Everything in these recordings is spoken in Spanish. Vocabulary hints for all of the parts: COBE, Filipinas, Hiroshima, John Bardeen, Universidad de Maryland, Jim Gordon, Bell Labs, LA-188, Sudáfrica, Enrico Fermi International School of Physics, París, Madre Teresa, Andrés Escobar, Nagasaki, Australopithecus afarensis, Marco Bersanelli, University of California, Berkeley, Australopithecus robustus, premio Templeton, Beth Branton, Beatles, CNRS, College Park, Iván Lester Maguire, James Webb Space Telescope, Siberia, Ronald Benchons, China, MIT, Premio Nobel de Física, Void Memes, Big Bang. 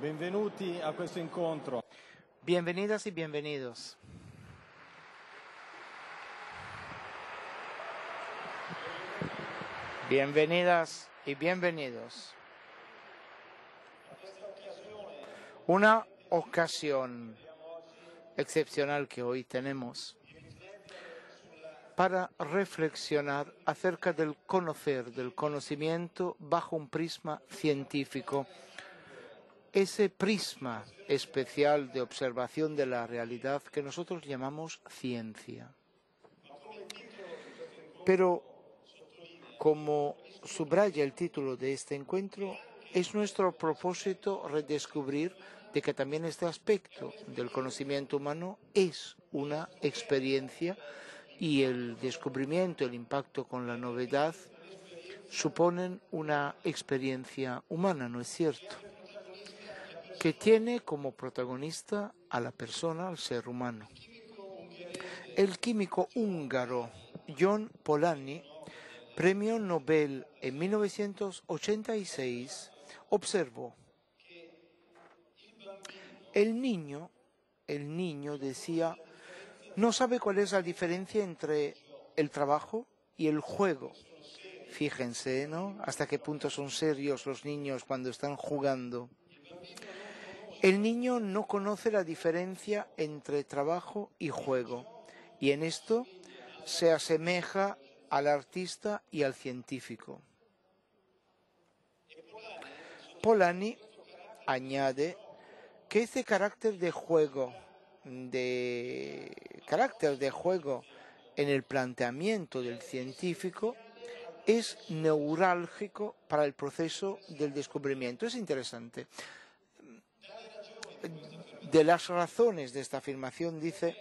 Benvenuti a questo incontro. Bienvenidas y bienvenidos. Bienvenidas y bienvenidos. Una ocasión excepcional que hoy tenemos para reflexionar acerca del conocer, del conocimiento bajo un prisma científico. Ese prisma especial de observación de la realidad que nosotros llamamos ciencia. Pero, como subraya el título de este encuentro, es nuestro propósito redescubrir de que también este aspecto del conocimiento humano es una experiencia y el descubrimiento, el impacto con la novedad, suponen una experiencia humana, ¿no es cierto? Que tiene como protagonista a la persona, al ser humano. El químico húngaro John Polanyi, Premio Nobel en 1986, observó: el niño decía, no sabe cuál es la diferencia entre el trabajo y el juego. Fíjense, ¿no? Hasta qué punto son serios los niños cuando están jugando. El niño no conoce la diferencia entre trabajo y juego, y en esto se asemeja al artista y al científico. Polanyi añade que este carácter de juego en el planteamiento del científico es neurálgico para el proceso del descubrimiento. Es interesante. De las razones de esta afirmación dice,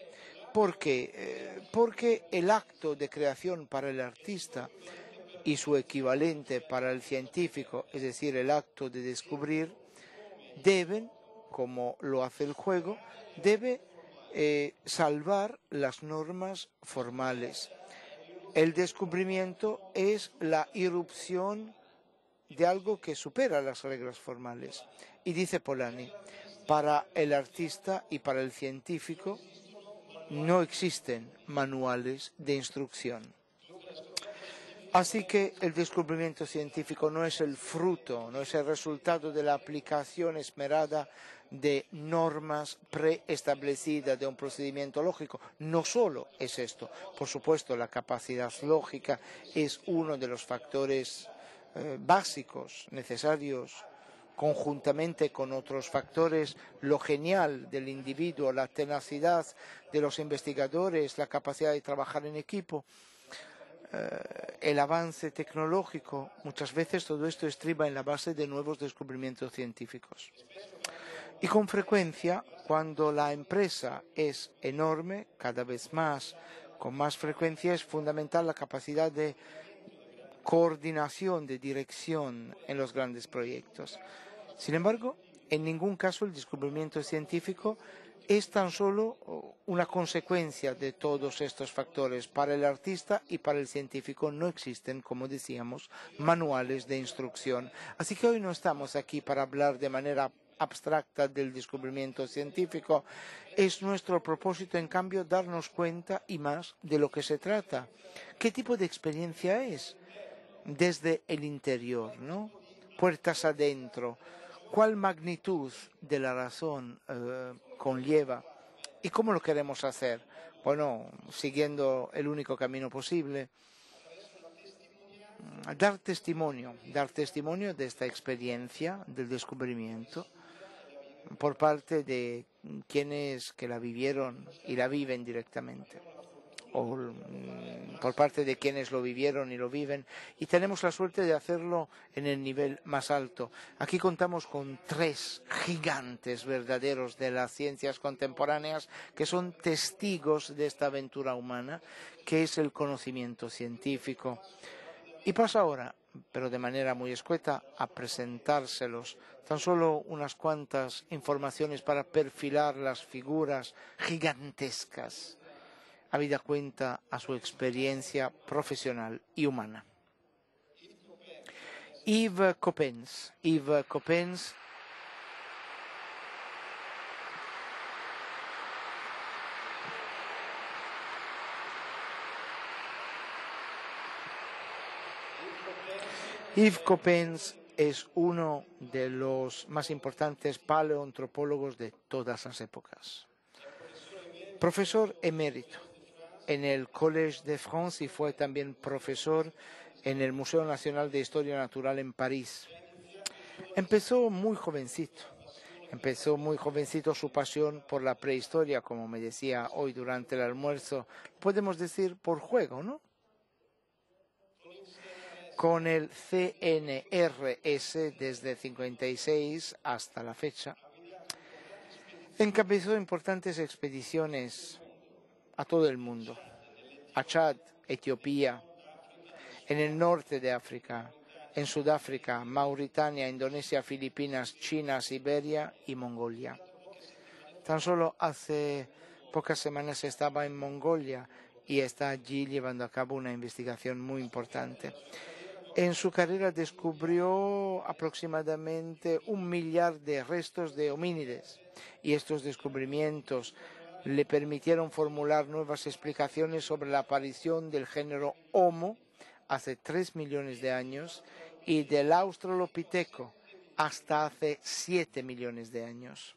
¿por qué? Porque el acto de creación para el artista y su equivalente para el científico, es decir, el acto de descubrir, deben, como lo hace el juego, salvar las normas formales. El descubrimiento es la irrupción de algo que supera las reglas formales. Y dice Polanyi, para el artista y para el científico no existen manuales de instrucción. Así que el descubrimiento científico no es el fruto, no es el resultado de la aplicación esmerada de normas preestablecidas, de un procedimiento lógico. No solo es esto. Por supuesto, la capacidad lógica es uno de los factores básicos, necesarios, conjuntamente con otros factores, lo genial del individuo, la tenacidad de los investigadores, la capacidad de trabajar en equipo, el avance tecnológico. Muchas veces todo esto estriba en la base de nuevos descubrimientos científicos. Y con frecuencia, cuando la empresa es enorme, cada vez más, con más frecuencia, es fundamental la capacidad de coordinación, de dirección en los grandes proyectos. Sin embargo, en ningún caso el descubrimiento científico es tan solo una consecuencia de todos estos factores. Para el artista y para el científico no existen, como decíamos, manuales de instrucción. Así que hoy no estamos aquí para hablar de manera abstracta del descubrimiento científico. Es nuestro propósito, en cambio, darnos cuenta y más de lo que se trata. ¿Qué tipo de experiencia es? Desde el interior, ¿no? Puertas adentro. ¿Cuál magnitud de la razón conlleva? ¿Y cómo lo queremos hacer? Bueno, siguiendo el único camino posible. Dar testimonio de esta experiencia, del descubrimiento, por parte de quienes que la vivieron y la viven directamente, o por parte de quienes lo vivieron y lo viven, y tenemos la suerte de hacerlo en el nivel más alto. Aquí contamos con tres gigantes verdaderos de las ciencias contemporáneas que son testigos de esta aventura humana, que es el conocimiento científico. Y paso ahora, pero de manera muy escueta, a presentárselos. Tan solo unas cuantas informaciones para perfilar las figuras gigantescas, habida cuenta a su experiencia profesional y humana. Yves Coppens Yves Coppens es uno de los más importantes paleoantropólogos de todas las épocas. Profesor emérito en el Collège de France y fue también profesor en el Museo Nacional de Historia Natural en París. Empezó muy jovencito su pasión por la prehistoria, como me decía hoy durante el almuerzo, podemos decir por juego, ¿no? Con el CNRS desde 56 hasta la fecha, encabezó importantes expediciones a todo el mundo, a Chad, Etiopía, en el norte de África, en Sudáfrica, Mauritania, Indonesia, Filipinas, China, Siberia y Mongolia. Tan solo hace pocas semanas estaba en Mongolia y está allí llevando a cabo una investigación muy importante. En su carrera descubrió aproximadamente 1 millar de restos de homínides y estos descubrimientos le permitieron formular nuevas explicaciones sobre la aparición del género Homo hace 3 millones de años y del Australopiteco hasta hace 7 millones de años.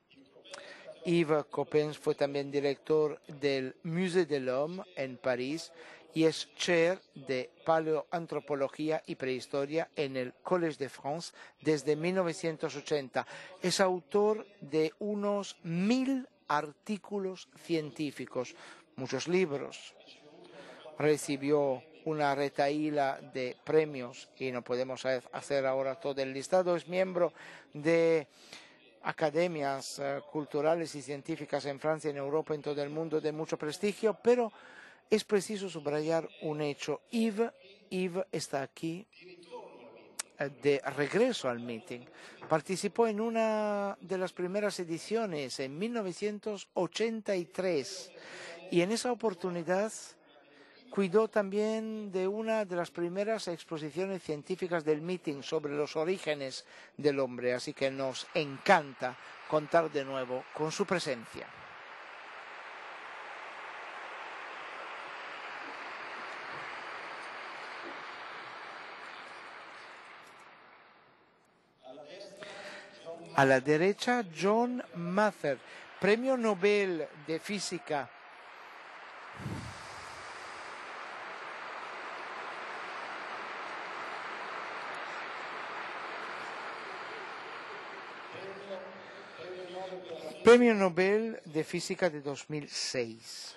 Yves Coppens fue también director del Musée de l'Homme en París y es chair de paleoantropología y prehistoria en el Collège de France desde 1980. Es autor de unos 1000 artículos científicos, muchos libros. Recibió una retahíla de premios y no podemos hacer ahora todo el listado. Es miembro de academias culturales y científicas en Francia, en Europa, en todo el mundo, de mucho prestigio, pero es preciso subrayar un hecho. Yves está aquí de regreso al meeting. Participó en una de las primeras ediciones en 1983 y en esa oportunidad cuidó también de una de las primeras exposiciones científicas del meeting sobre los orígenes del hombre, así que nos encanta contar de nuevo con su presencia. A la derecha, John Mather, Premio Nobel de Física. Premio Nobel de Física de 2006.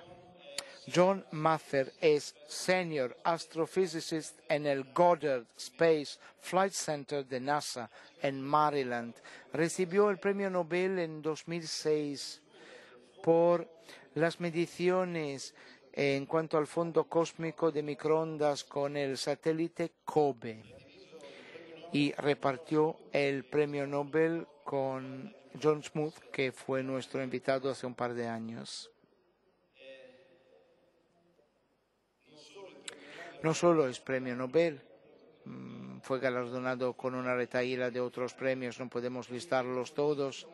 John Mather es Senior Astrophysicist en el Goddard Space Flight Center de NASA en Maryland. Recibió el Premio Nobel en 2006 por las mediciones en cuanto al fondo cósmico de microondas con el satélite COBE y repartió el Premio Nobel con John Smooth, que fue nuestro invitado hace un par de años. No solo es premio Nobel, fue galardonado con una retahíla de otros premios, no podemos listarlos todos.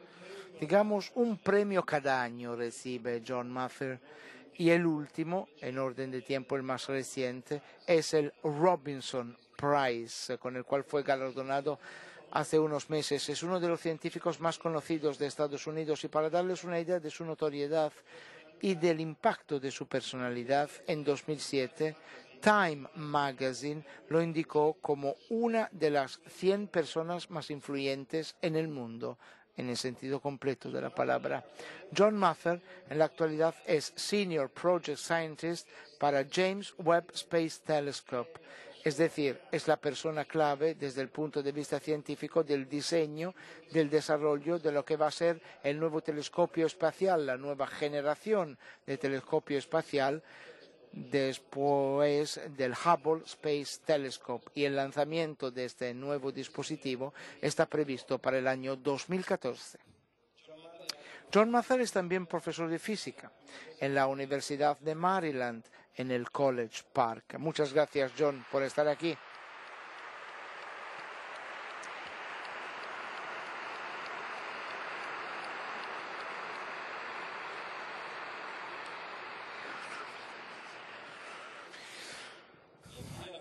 Digamos, un premio cada año recibe John Mather y el último, en orden de tiempo el más reciente, es el Robinson Prize, con el cual fue galardonado hace unos meses. Es uno de los científicos más conocidos de Estados Unidos y para darles una idea de su notoriedad y del impacto de su personalidad, en 2007 Time Magazine lo indicó como una de las 100 personas más influyentes en el mundo, en el sentido completo de la palabra. John Mather en la actualidad es Senior Project Scientist para James Webb Space Telescope. Es decir, es la persona clave desde el punto de vista científico del diseño, del desarrollo de lo que va a ser el nuevo telescopio espacial, la nueva generación de telescopio espacial después del Hubble Space Telescope. Y el lanzamiento de este nuevo dispositivo está previsto para el año 2014. John Mather es también profesor de física en la Universidad de Maryland, en el College Park. Muchas gracias, John, por estar aquí.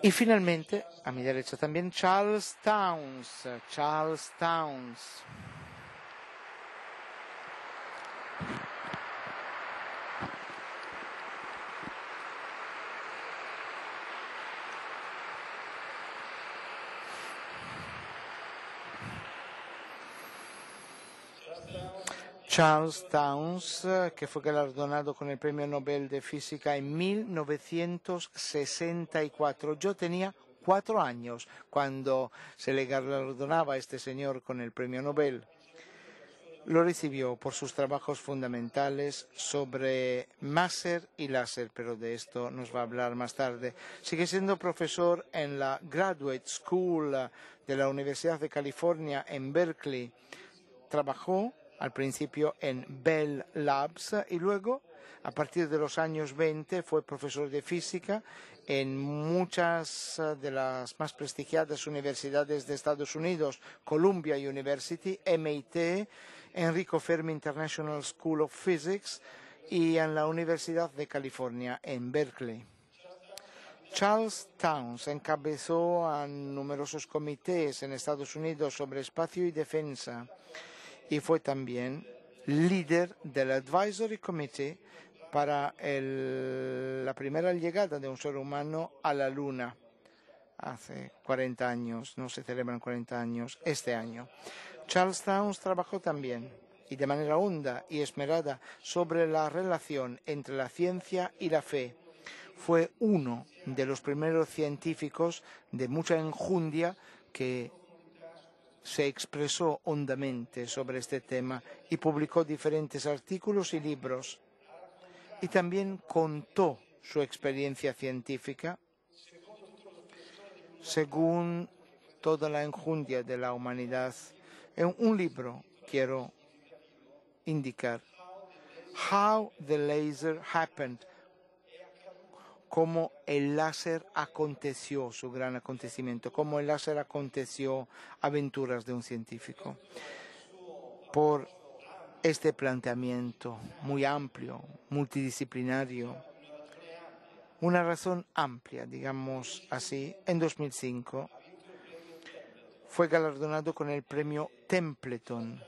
Y finalmente, a mi derecha también, Charles Townes. Charles Townes, que fue galardonado con el Premio Nobel de Física en 1964. Yo tenía 4 años cuando se le galardonaba a este señor con el Premio Nobel. Lo recibió por sus trabajos fundamentales sobre Maser y Láser, pero de esto nos va a hablar más tarde. Sigue siendo profesor en la Graduate School de la Universidad de California en Berkeley. Trabajó al principio en Bell Labs y luego, a partir de los años 20, fue profesor de física en muchas de las más prestigiadas universidades de Estados Unidos, Columbia University, MIT, Enrico Fermi International School of Physics y en la Universidad de California, en Berkeley. Charles Townes encabezó a numerosos comités en Estados Unidos sobre espacio y defensa, y fue también líder del Advisory Committee para la primera llegada de un ser humano a la Luna. Hace 40 años, no se celebran 40 años este año. Charles Townes trabajó también, y de manera honda y esmerada, sobre la relación entre la ciencia y la fe. Fue uno de los primeros científicos de mucha enjundia que se expresó hondamente sobre este tema y publicó diferentes artículos y libros. Y también contó su experiencia científica según toda la enjundia de la humanidad. En un libro quiero indicar How the Laser Happened, cómo el láser aconteció, su gran acontecimiento, cómo el láser aconteció, aventuras de un científico. Por este planteamiento muy amplio, multidisciplinario, una razón amplia, digamos así, en 2005 fue galardonado con el premio Templeton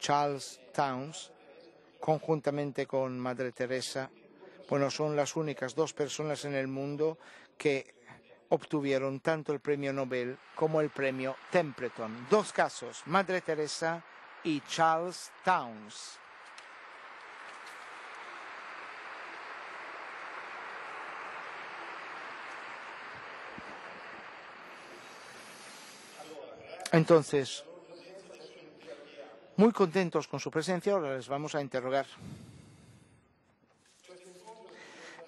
Charles Townes, conjuntamente con Madre Teresa. Bueno, son las únicas 2 personas en el mundo que obtuvieron tanto el premio Nobel como el premio Templeton. 2 casos, Madre Teresa y Charles Townes. Entonces, muy contentos con su presencia, ahora les vamos a interrogar.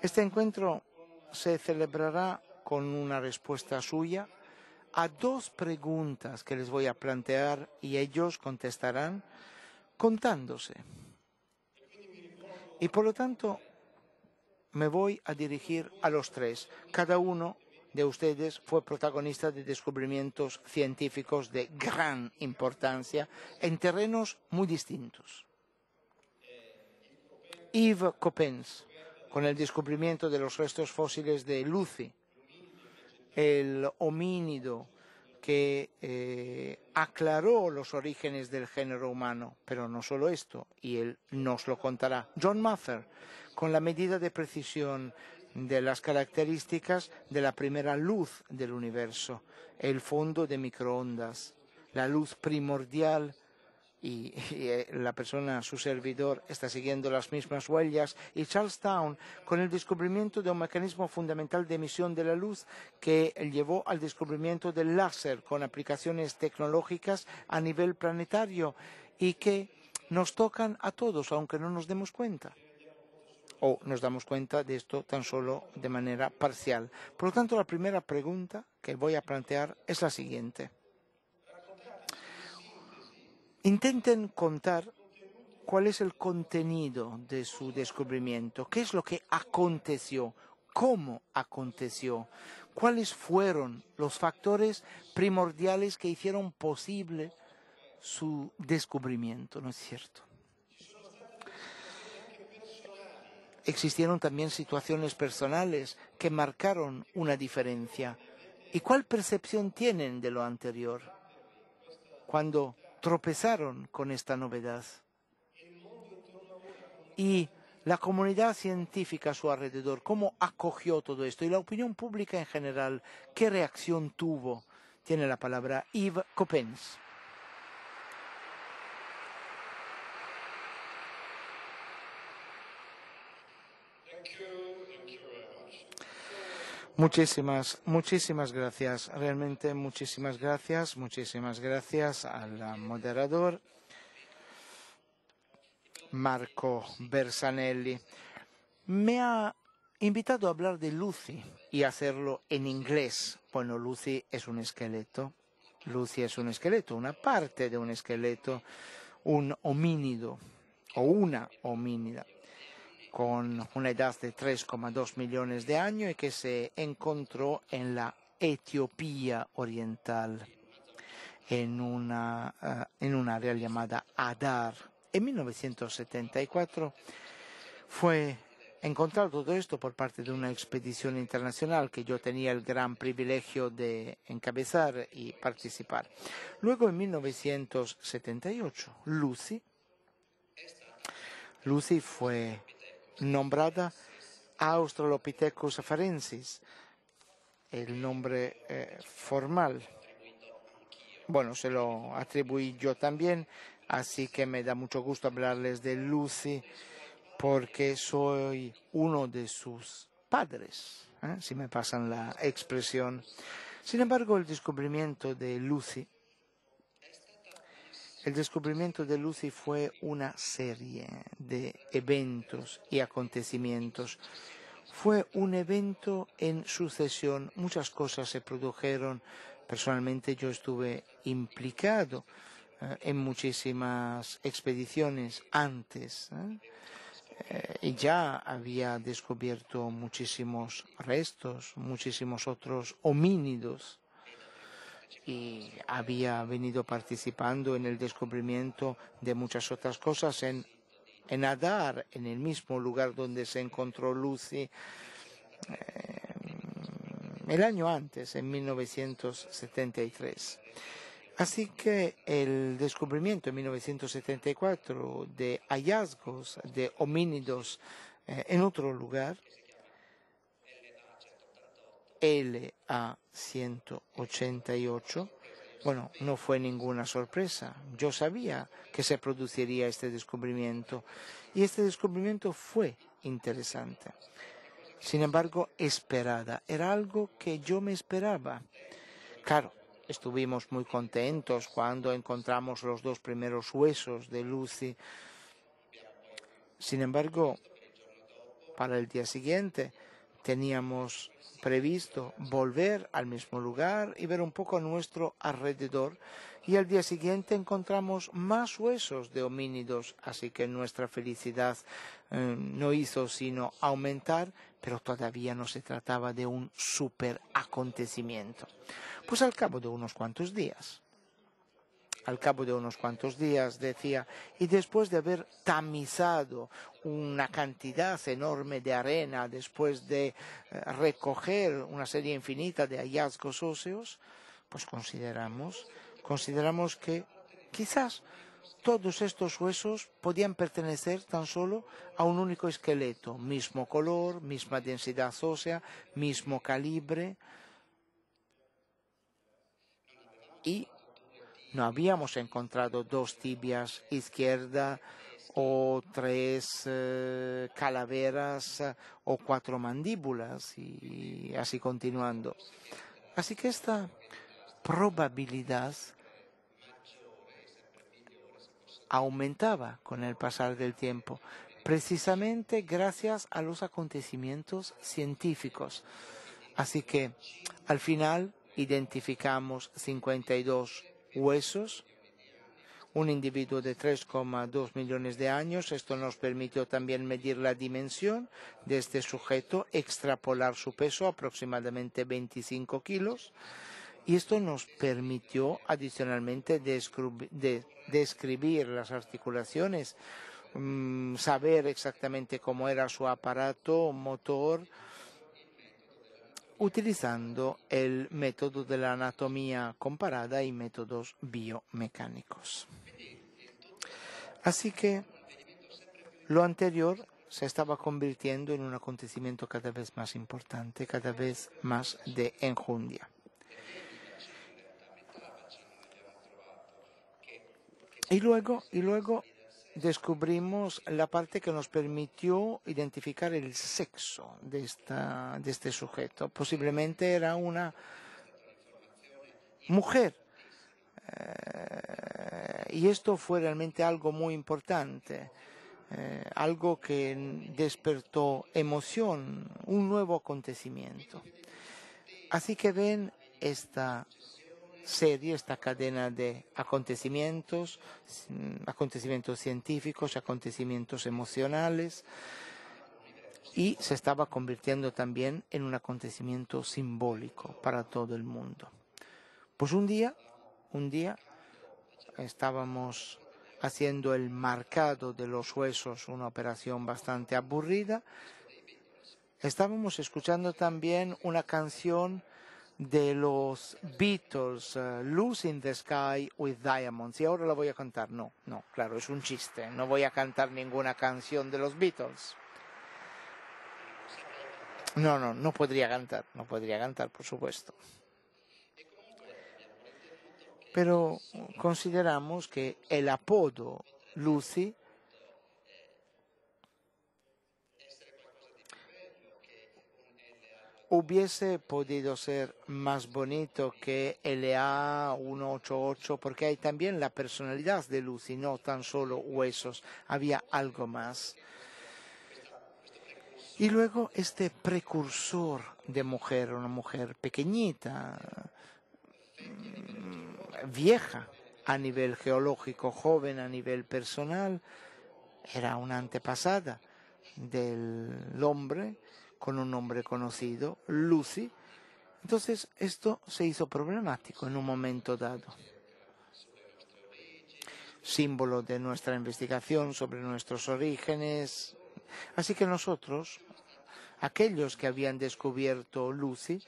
Este encuentro se celebrará con una respuesta suya a 2 preguntas que les voy a plantear y ellos contestarán contándose. Y por lo tanto me voy a dirigir a los 3. Cada uno de ustedes fue protagonista de descubrimientos científicos de gran importancia en terrenos muy distintos. Yves Coppens, con el descubrimiento de los restos fósiles de Lucy, el homínido que aclaró los orígenes del género humano. Pero no solo esto, y él nos lo contará. John Mather, con la medida de precisión de las características de la primera luz del universo, el fondo de microondas, la luz primordial. Y la persona, su servidor, está siguiendo las mismas huellas. Y Charles Townes, con el descubrimiento de un mecanismo fundamental de emisión de la luz que llevó al descubrimiento del láser con aplicaciones tecnológicas a nivel planetario y que nos tocan a todos, aunque no nos demos cuenta. O nos damos cuenta de esto tan solo de manera parcial. Por lo tanto, la primera pregunta que voy a plantear es la siguiente. Intenten contar cuál es el contenido de su descubrimiento, qué es lo que aconteció, cómo aconteció, cuáles fueron los factores primordiales que hicieron posible su descubrimiento, ¿no es cierto? existieron también situaciones personales que marcaron una diferencia. ¿Y cuál percepción tienen de lo anterior cuando tropezaron con esta novedad? Y la comunidad científica a su alrededor, ¿cómo acogió todo esto? Y la opinión pública en general, ¿qué reacción tuvo? Tiene la palabra Yves Coppens. Muchísimas gracias, realmente muchísimas gracias al moderador Marco Bersanelli. Me ha invitado a hablar de Lucy y hacerlo en inglés. Bueno, Lucy es un esqueleto, una parte de un esqueleto, un homínido o una homínida, con una edad de 3,2 millones de años y que se encontró en la Etiopía oriental, en un área llamada Hadar. En 1974 fue encontrado todo esto por parte de una expedición internacional que yo tenía el gran privilegio de encabezar y participar. Luego, en 1978, Lucy fue nombrada Australopithecus afarensis, el nombre formal. Bueno, se lo atribuí yo también, así que me da mucho gusto hablarles de Lucy porque soy uno de sus padres, si me pasan la expresión. Sin embargo, el descubrimiento de Lucy fue una serie de eventos y acontecimientos. Fue un evento en sucesión. Muchas cosas se produjeron. Personalmente yo estuve implicado en muchísimas expediciones antes. Y ya había descubierto muchísimos restos, muchísimos otros homínidos. Y había venido participando en el descubrimiento de muchas otras cosas en Hadar, en el mismo lugar donde se encontró Lucy el año antes, en 1973. Así que el descubrimiento en 1974 de hallazgos de homínidos en otro lugar, LA-188, bueno, no fue ninguna sorpresa. Yo sabía que se produciría este descubrimiento y este descubrimiento fue interesante. Sin embargo, esperada. Era algo que yo me esperaba. Claro, estuvimos muy contentos cuando encontramos los dos primeros huesos de Lucy. Sin embargo, para el día siguiente teníamos previsto volver al mismo lugar y ver un poco a nuestro alrededor, y al día siguiente encontramos más huesos de homínidos, así que nuestra felicidad no hizo sino aumentar, pero todavía no se trataba de un super acontecimiento. Pues al cabo de unos cuantos días, decía, y después de haber tamizado una cantidad enorme de arena, después de recoger una serie infinita de hallazgos óseos, pues consideramos que quizás todos estos huesos podían pertenecer tan solo a un único esqueleto, mismo color, misma densidad ósea, mismo calibre, y no habíamos encontrado dos tibias izquierda o tres calaveras o cuatro mandíbulas y así continuando. Así que esta probabilidad aumentaba con el pasar del tiempo, precisamente gracias a los acontecimientos científicos. Así que al final identificamos 52 huesos, un individuo de 3,2 millones de años. Esto nos permitió también medir la dimensión de este sujeto, extrapolar su peso, aproximadamente 25 kilos, y esto nos permitió adicionalmente describir las articulaciones saber exactamente cómo era su aparato motor, utilizando el método de la anatomía comparada y métodos biomecánicos. Así que lo anterior se estaba convirtiendo en un acontecimiento cada vez más importante, cada vez más de enjundia. Y luego descubrimos la parte que nos permitió identificar el sexo de este sujeto. Posiblemente era una mujer. Y esto fue realmente algo muy importante, algo que despertó emoción, un nuevo acontecimiento. Así que ven esta serie, esta cadena de acontecimientos, acontecimientos científicos, acontecimientos emocionales, y se estaba convirtiendo también en un acontecimiento simbólico para todo el mundo. Pues un día estábamos haciendo el marcado de los huesos, una operación bastante aburrida. Estábamos escuchando también una canción de los Beatles, Lucy in the Sky with Diamonds. Y ahora la voy a cantar. No, claro, es un chiste. No voy a cantar ninguna canción de los Beatles. No podría cantar, por supuesto. Pero consideramos que el apodo Lucy hubiese podido ser más bonito que LA188, porque hay también la personalidad de Lucy, no tan solo huesos, había algo más. Y luego este precursor de mujer, una mujer pequeñita, vieja a nivel geológico, joven a nivel personal, era una antepasada del hombre, con un nombre conocido, Lucy. Entonces esto se hizo problemático en un momento dado. Símbolo de nuestra investigación sobre nuestros orígenes. Así que nosotros, aquellos que habían descubierto Lucy,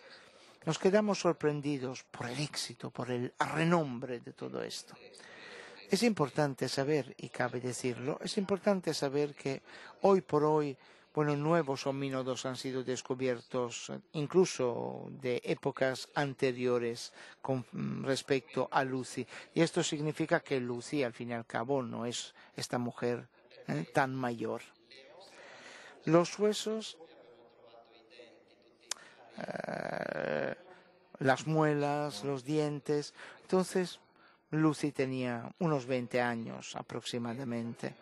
nos quedamos sorprendidos por el éxito, por el renombre de todo esto. Es importante saber, y cabe decirlo, es importante saber que hoy por hoy, bueno, nuevos homínidos han sido descubiertos incluso de épocas anteriores con respecto a Lucy. Y esto significa que Lucy, al fin y al cabo, no es esta mujer tan mayor. Los huesos, las muelas, los dientes. Entonces, Lucy tenía unos 20 años aproximadamente.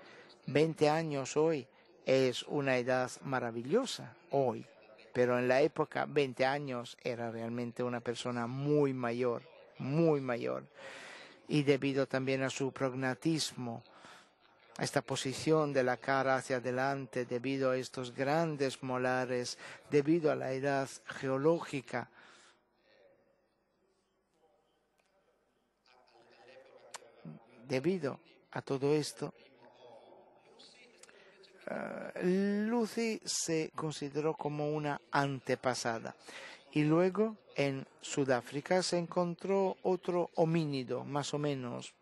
20 años hoy. Es una edad maravillosa hoy, pero en la época 20 años era realmente una persona muy mayor, y debido también a su prognatismo, esta posición de la cara hacia adelante, debido a estos grandes molares, debido a la edad geológica, debido a todo esto, Lucy se consideró como una antepasada. Y luego en Sudáfrica se encontró otro homínido, más o menos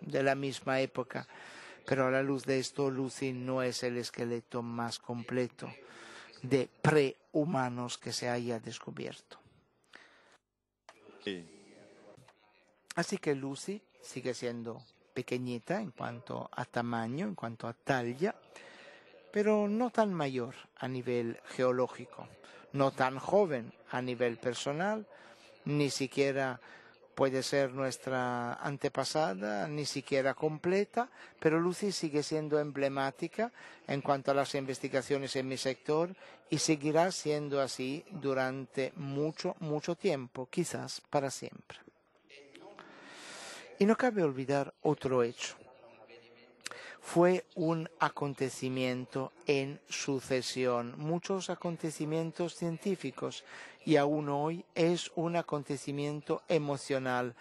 de la misma época. Pero a la luz de esto, Lucy no es el esqueleto más completo de prehumanos que se haya descubierto. Así que Lucy sigue siendo pequeñita en cuanto a tamaño, en cuanto a talla, pero no tan mayor a nivel geológico, no tan joven a nivel personal, ni siquiera puede ser nuestra antepasada, ni siquiera completa, pero Lucy sigue siendo emblemática en cuanto a las investigaciones en mi sector y seguirá siendo así durante mucho tiempo, quizás para siempre. Y no cabe olvidar otro hecho. Fue un acontecimiento en sucesión, muchos acontecimientos científicos, y aún hoy es un acontecimiento emocional,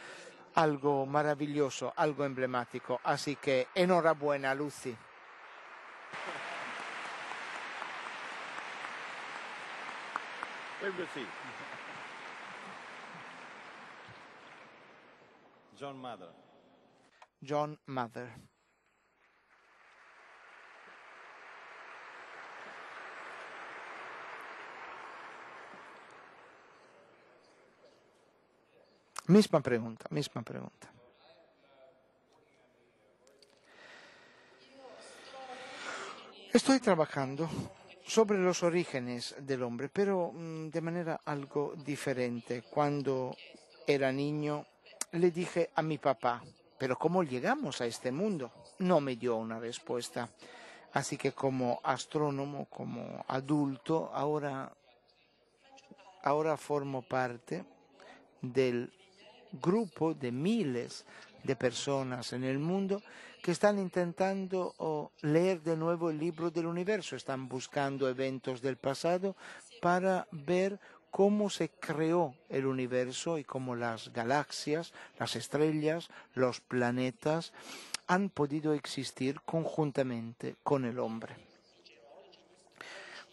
algo maravilloso, algo emblemático. Así que enhorabuena, Lucy. everything. John Mather. John Mather. Misma pregunta. Estoy trabajando sobre los orígenes del hombre, pero de manera algo diferente. Cuando era niño, le dije a mi papá, ¿pero cómo llegamos a este mundo? No me dio una respuesta. Así que como astrónomo, como adulto, ahora formo parte del grupo de miles de personas en el mundo que están intentando leer de nuevo el libro del universo. Están buscando eventos del pasado para ver cómo se creó el universo y cómo las galaxias, las estrellas, los planetas han podido existir conjuntamente con el hombre.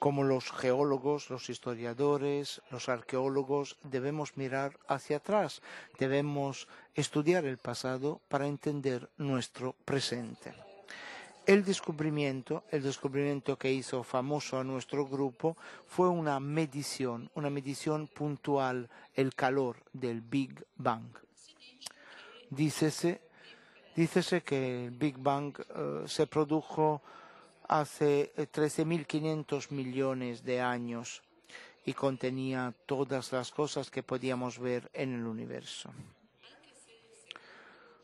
Como los geólogos, los historiadores, los arqueólogos, debemos mirar hacia atrás, debemos estudiar el pasado para entender nuestro presente. El descubrimiento que hizo famoso a nuestro grupo fue una medición puntual, el calor del Big Bang. Dícese que el Big Bang se produjo hace 13.500 millones de años y contenía todas las cosas que podíamos ver en el universo.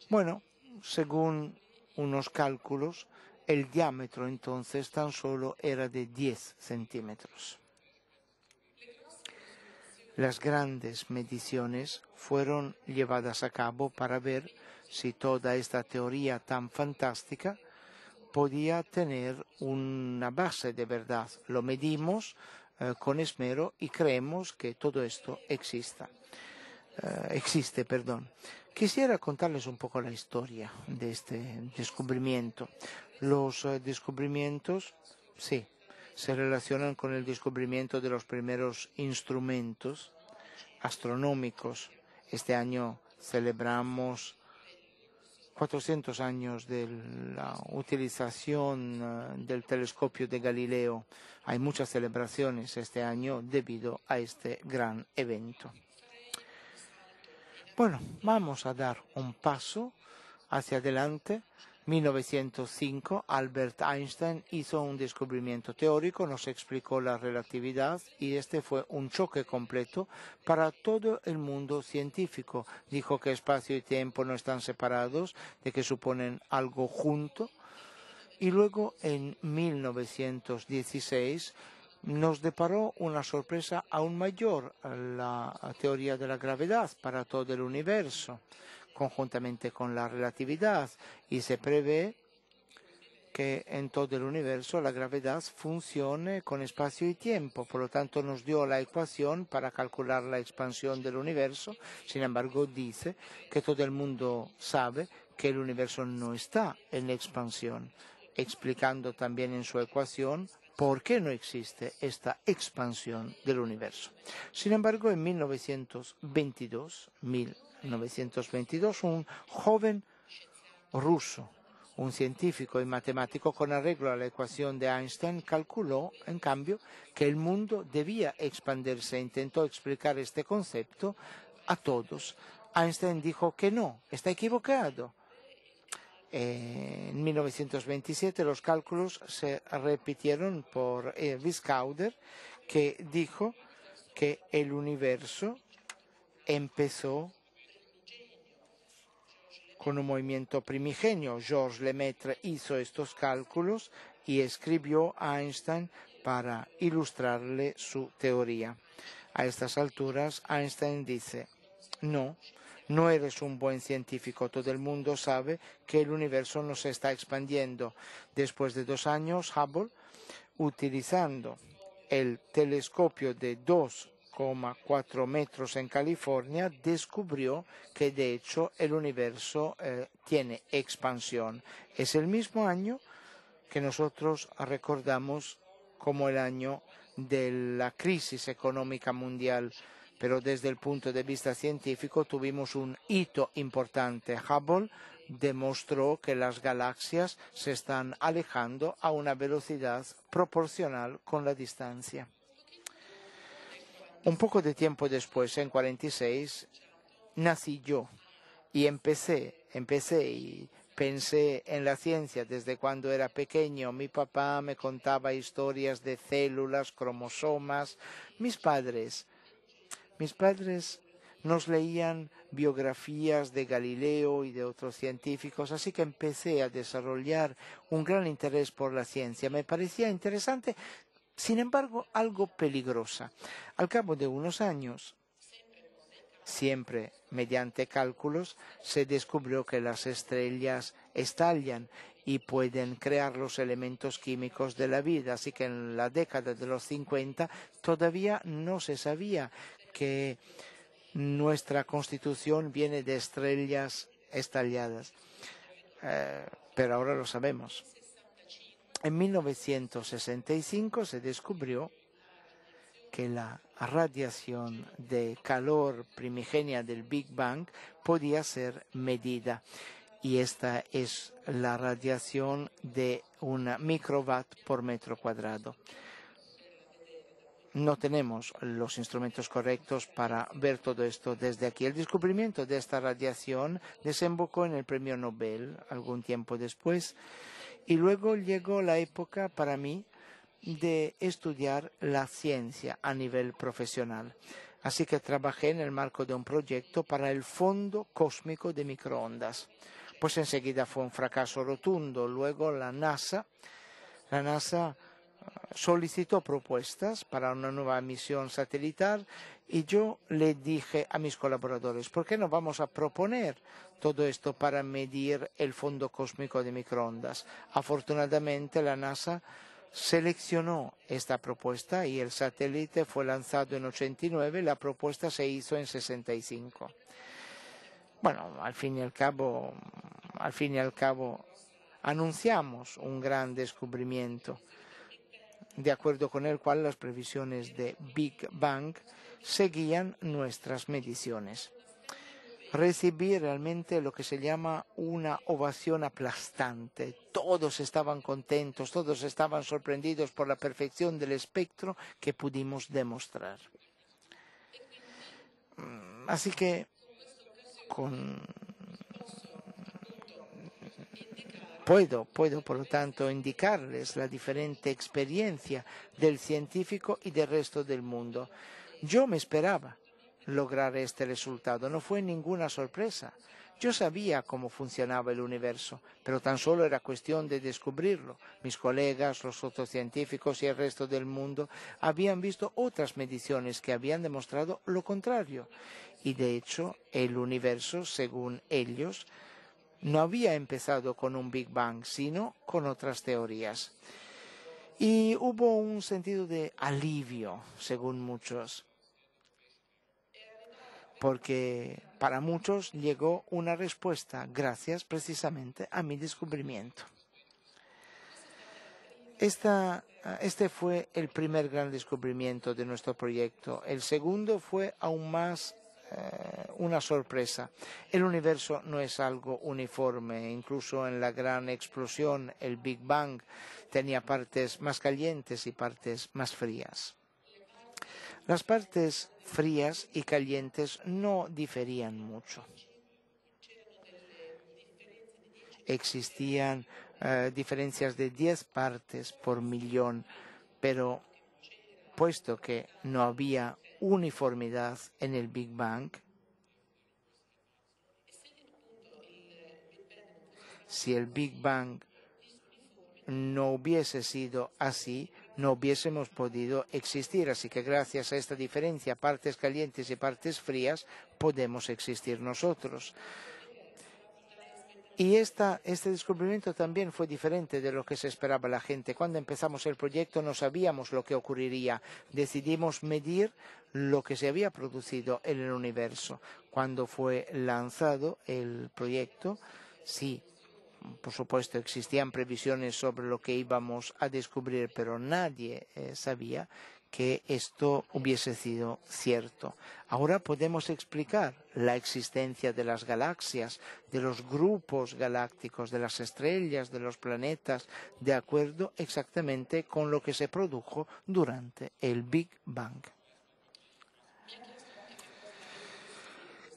Bueno, según unos cálculos, el diámetro entonces tan solo era de 10 centímetros. Las grandes mediciones fueron llevadas a cabo para ver si toda esta teoría tan fantástica podía tener una base de verdad. Lo medimos con esmero y creemos que todo esto existe. Quisiera contarles un poco la historia de este descubrimiento. Los descubrimientos, sí, se relacionan con el descubrimiento de los primeros instrumentos astronómicos. Este año celebramos 400 años de la utilización del telescopio de Galileo. Hay muchas celebraciones este año debido a este gran evento. Bueno, vamos a dar un paso hacia adelante. 1905, Albert Einstein hizo un descubrimiento teórico, nos explicó la relatividad y este fue un choque completo para todo el mundo científico. Dijo que espacio y tiempo no están separados, de que suponen algo junto. Y luego en 1916 nos deparó una sorpresa aún mayor, la teoría de la gravedad para todo el universo, conjuntamente con la relatividad, y se prevé que en todo el universo la gravedad funcione con espacio y tiempo. Por lo tanto, nos dio la ecuación para calcular la expansión del universo. Sin embargo, dice que todo el mundo sabe que el universo no está en expansión, explicando también en su ecuación por qué no existe esta expansión del universo. Sin embargo, en 1922, un joven ruso, un científico y matemático, con arreglo a la ecuación de Einstein, calculó, en cambio, que el mundo debía expandirse. Intentó explicar este concepto a todos. Einstein dijo que no, está equivocado. En 1927 los cálculos se repitieron por Wiskauder, que dijo que el universo empezó con un movimiento primigenio. Georges Lemaître hizo estos cálculos y escribió a Einstein para ilustrarle su teoría. A estas alturas, Einstein dice, no eres un buen científico, todo el mundo sabe que el universo no se está expandiendo. Después de 2 años, Hubble, utilizando el telescopio de 2,4 metros en California, descubrió que de hecho el universo tiene expansión. Es el mismo año que nosotros recordamos como el año de la crisis económica mundial, pero desde el punto de vista científico tuvimos un hito importante. Hubble demostró que las galaxias se están alejando a una velocidad proporcional con la distancia. Un poco de tiempo después, en 1946, nací yo y empecé y pensé en la ciencia desde cuando era pequeño. Mi papá me contaba historias de células, cromosomas. Mis padres nos leían biografías de Galileo y de otros científicos, así que empecé a desarrollar un gran interés por la ciencia. Me parecía interesante, sin embargo, algo peligrosa. Al cabo de unos años, siempre mediante cálculos, se descubrió que las estrellas estallan y pueden crear los elementos químicos de la vida. Así que en la década de los 50 todavía no se sabía que nuestra constitución viene de estrellas estalladas, pero ahora lo sabemos. En 1965 se descubrió que la radiación de calor primigenia del Big Bang podía ser medida, y esta es la radiación de 1 microwatt por metro cuadrado. No tenemos los instrumentos correctos para ver todo esto desde aquí. El descubrimiento de esta radiación desembocó en el Premio Nobel algún tiempo después, y luego llegó la época para mí de estudiar la ciencia a nivel profesional. Así que trabajé en el marco de un proyecto para el fondo cósmico de microondas. Pues enseguida fue un fracaso rotundo. Luego la NASA solicitó propuestas para una nueva misión satelital, y yo le dije a mis colaboradores: ¿por qué no vamos a proponer todo esto para medir el fondo cósmico de microondas? Afortunadamente, la NASA seleccionó esta propuesta y el satélite fue lanzado en 1989, la propuesta se hizo en 1965. Bueno, al fin y al cabo, anunciamos un gran descubrimiento, de acuerdo con el cual las previsiones de Big Bang seguían nuestras mediciones. Recibí realmente lo que se llama una ovación aplastante. Todos estaban contentos, todos estaban sorprendidos por la perfección del espectro que pudimos demostrar. Así que, puedo, por lo tanto, indicarles la diferente experiencia del científico y del resto del mundo. Yo me esperaba lograr este resultado, no fue ninguna sorpresa. Yo sabía cómo funcionaba el universo, pero tan solo era cuestión de descubrirlo. Mis colegas, los otros científicos y el resto del mundo habían visto otras mediciones que habían demostrado lo contrario. Y de hecho, el universo, según ellos, no había empezado con un Big Bang, sino con otras teorías. Y hubo un sentido de alivio, según muchos, porque para muchos llegó una respuesta gracias precisamente a mi descubrimiento. Este fue el primer gran descubrimiento de nuestro proyecto. El segundo fue aún más una sorpresa. El universo no es algo uniforme. Incluso en la gran explosión, el Big Bang tenía partes más calientes y partes más frías. Las partes frías y calientes no diferían mucho. Existían diferencias de 10 partes por millón, pero puesto que no había uniformidad en el Big Bang, si el Big Bang no hubiese sido así, no hubiésemos podido existir. Así que gracias a esta diferencia, partes calientes y partes frías, podemos existir nosotros. Y este descubrimiento también fue diferente de lo que se esperaba la gente. Cuando empezamos el proyecto no sabíamos lo que ocurriría. Decidimos medir lo que se había producido en el universo. Cuando fue lanzado el proyecto, sí, por supuesto, existían previsiones sobre lo que íbamos a descubrir, pero nadie sabía que esto hubiese sido cierto. Ahora podemos explicar la existencia de las galaxias, de los grupos galácticos, de las estrellas, de los planetas, de acuerdo exactamente con lo que se produjo durante el Big Bang.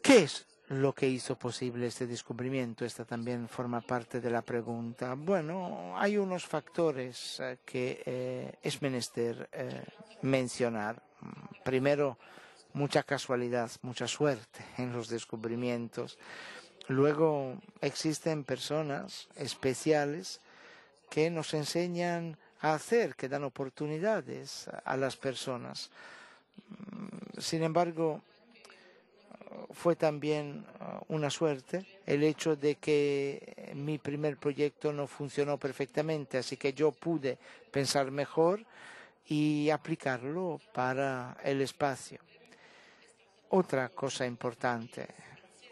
¿Qué es lo que hizo posible este descubrimiento? Esta también forma parte de la pregunta. Bueno, hay unos factores que es menester mencionar. Primero, mucha casualidad, mucha suerte en los descubrimientos. Luego, existen personas especiales que nos enseñan a hacer, que dan oportunidades a las personas. Sin embargo, fue también una suerte el hecho de que mi primer proyecto no funcionó perfectamente, así que yo pude pensar mejor y aplicarlo para el espacio. Otra cosa importante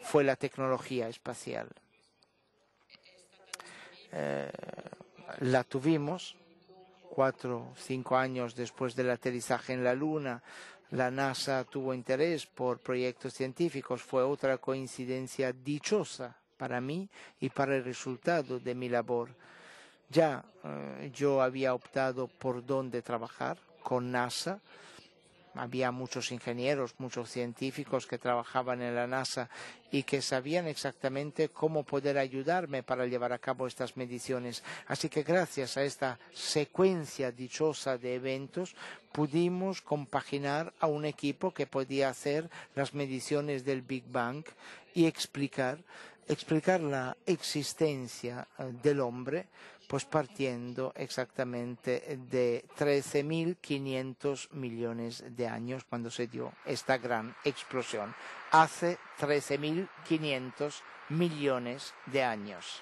fue la tecnología espacial. La tuvimos 4 o 5 años después del aterrizaje en la Luna. La NASA tuvo interés por proyectos científicos. Fue otra coincidencia dichosa para mí y para el resultado de mi labor. Ya yo había optado por dónde trabajar con NASA. Había muchos ingenieros, muchos científicos que trabajaban en la NASA y que sabían exactamente cómo poder ayudarme para llevar a cabo estas mediciones. Así que gracias a esta secuencia dichosa de eventos pudimos compaginar a un equipo que podía hacer las mediciones del Big Bang y explicar la existencia del hombre, pues partiendo exactamente de 13.500 millones de años cuando se dio esta gran explosión. Hace 13.500 millones de años.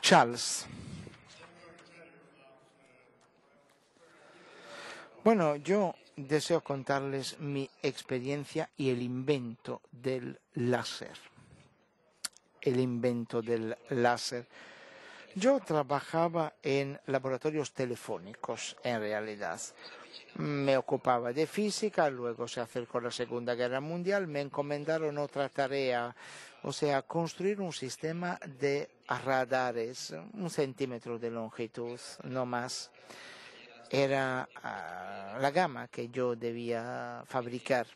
Charles. Bueno, yo deseo contarles mi experiencia y el invento del láser. El invento del láser. Yo trabajaba en laboratorios telefónicos, en realidad. Me ocupaba de física, luego se acercó la Segunda Guerra Mundial, me encomendaron otra tarea, o sea, construir un sistema de radares, 1 centímetro de longitud, no más. Era la gama que yo debía fabricar.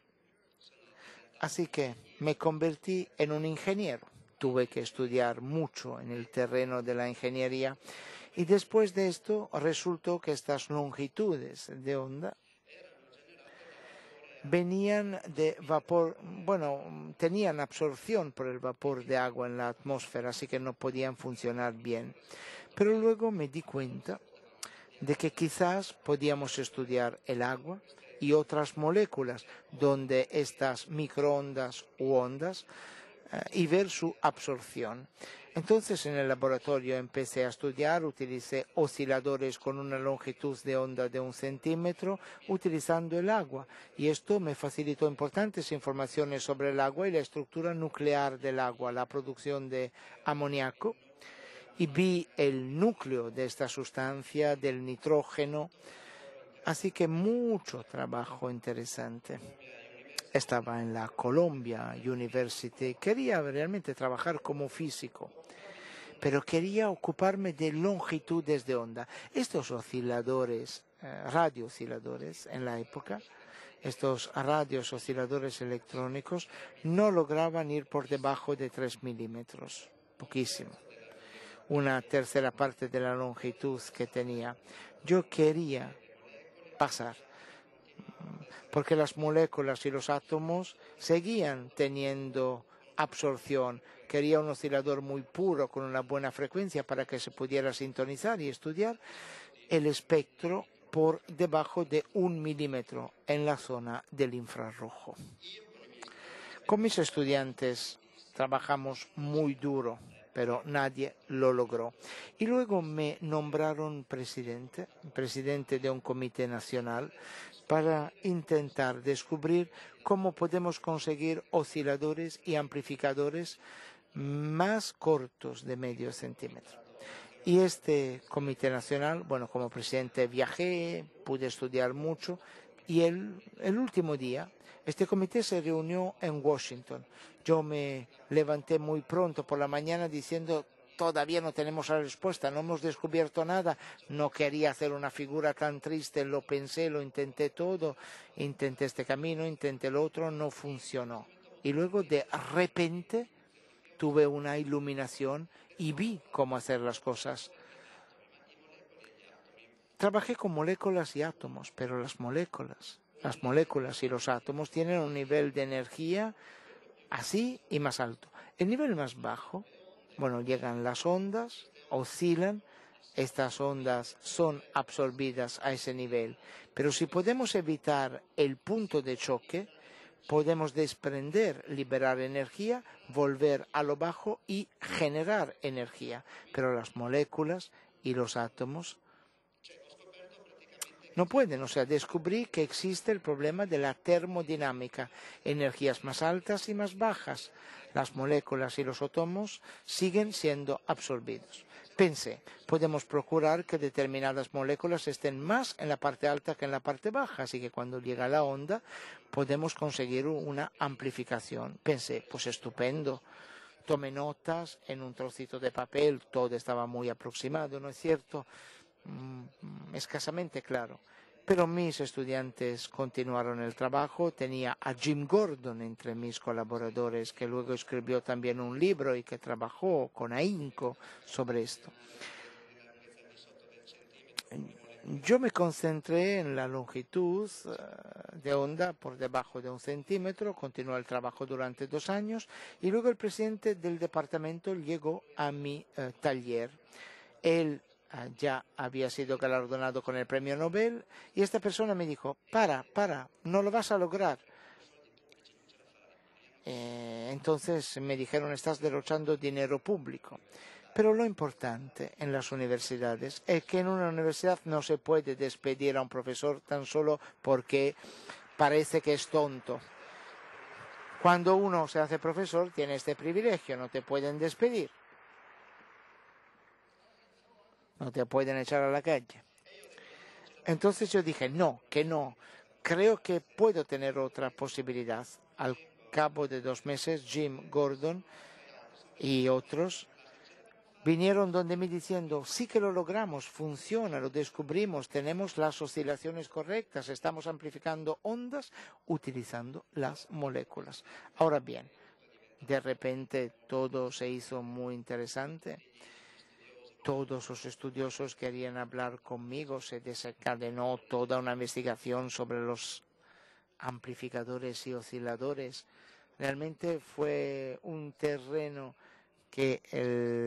Así que me convertí en un ingeniero. Tuve que estudiar mucho en el terreno de la ingeniería y después de esto resultó que estas longitudes de onda venían de vapor, bueno, tenían absorción por el vapor de agua en la atmósfera, así que no podían funcionar bien. Pero luego me di cuenta de que quizás podíamos estudiar el agua y otras moléculas donde estas microondas u ondas y ver su absorción. Entonces en el laboratorio empecé a estudiar, utilicé osciladores con una longitud de onda de 1 centímetro utilizando el agua y esto me facilitó importantes informaciones sobre el agua y la estructura nuclear del agua, la producción de amoníaco. Y vi el núcleo de esta sustancia, del nitrógeno, así que mucho trabajo interesante. Estaba en la Columbia University, quería realmente trabajar como físico, pero quería ocuparme de longitudes de onda. Estos osciladores, radioosciladores en la época, estos radios osciladores electrónicos no lograban ir por debajo de 3 milímetros, poquísimo. Una tercera parte de la longitud que tenía. Yo quería pasar, porque las moléculas y los átomos seguían teniendo absorción. Quería un oscilador muy puro, con una buena frecuencia, para que se pudiera sintonizar y estudiar el espectro por debajo de 1 milímetro en la zona del infrarrojo. Con mis estudiantes trabajamos muy duro, pero nadie lo logró. Y luego me nombraron presidente de un comité nacional para intentar descubrir cómo podemos conseguir osciladores y amplificadores más cortos de medio centímetro. Y este comité nacional, bueno, como presidente viajé, pude estudiar mucho, y el último día este comité se reunió en Washington. Yo me levanté muy pronto por la mañana diciendo: todavía no tenemos la respuesta, no hemos descubierto nada. No quería hacer una figura tan triste, lo pensé, lo intenté todo, intenté este camino, intenté el otro, no funcionó. Y luego de repente tuve una iluminación y vi cómo hacer las cosas. Trabajé con moléculas y átomos, pero las moléculas y los átomos tienen un nivel de energía así y más alto. El nivel más bajo, bueno, llegan las ondas, oscilan, estas ondas son absorbidas a ese nivel. Pero si podemos evitar el punto de choque, podemos desprender, liberar energía, volver a lo bajo y generar energía. Pero las moléculas y los átomos no pueden. O sea, descubrí que existe el problema de la termodinámica, energías más altas y más bajas. Las moléculas y los átomos siguen siendo absorbidos. Pensé, podemos procurar que determinadas moléculas estén más en la parte alta que en la parte baja, así que cuando llega la onda podemos conseguir una amplificación. Pensé, pues estupendo. Tomé notas en un trocito de papel, todo estaba muy aproximado, ¿no es cierto? Escasamente claro. Pero mis estudiantes continuaron el trabajo. Tenía a Jim Gordon entre mis colaboradores, que luego escribió también un libro y que trabajó con ahínco sobre esto. Yo me concentré en la longitud de onda por debajo de 1 centímetro. Continuó el trabajo durante 2 años y luego el presidente del departamento llegó a mi taller. Él ya había sido galardonado con el Premio Nobel, y esta persona me dijo: para, no lo vas a lograr. Entonces me dijeron: estás derrochando dinero público. Pero lo importante en las universidades es que en una universidad no se puede despedir a un profesor tan solo porque parece que es tonto. Cuando uno se hace profesor tiene este privilegio, no te pueden despedir. No te pueden echar a la calle. Entonces yo dije, no, que no. Creo que puedo tener otra posibilidad. Al cabo de 2 meses, Jim Gordon y otros vinieron donde mí diciendo, sí que lo logramos, funciona, lo descubrimos, tenemos las oscilaciones correctas, estamos amplificando ondas utilizando las moléculas. Ahora bien, de repente todo se hizo muy interesante. Todos los estudiosos querían hablar conmigo. Se desencadenó toda una investigación sobre los amplificadores y osciladores. Realmente fue un terreno que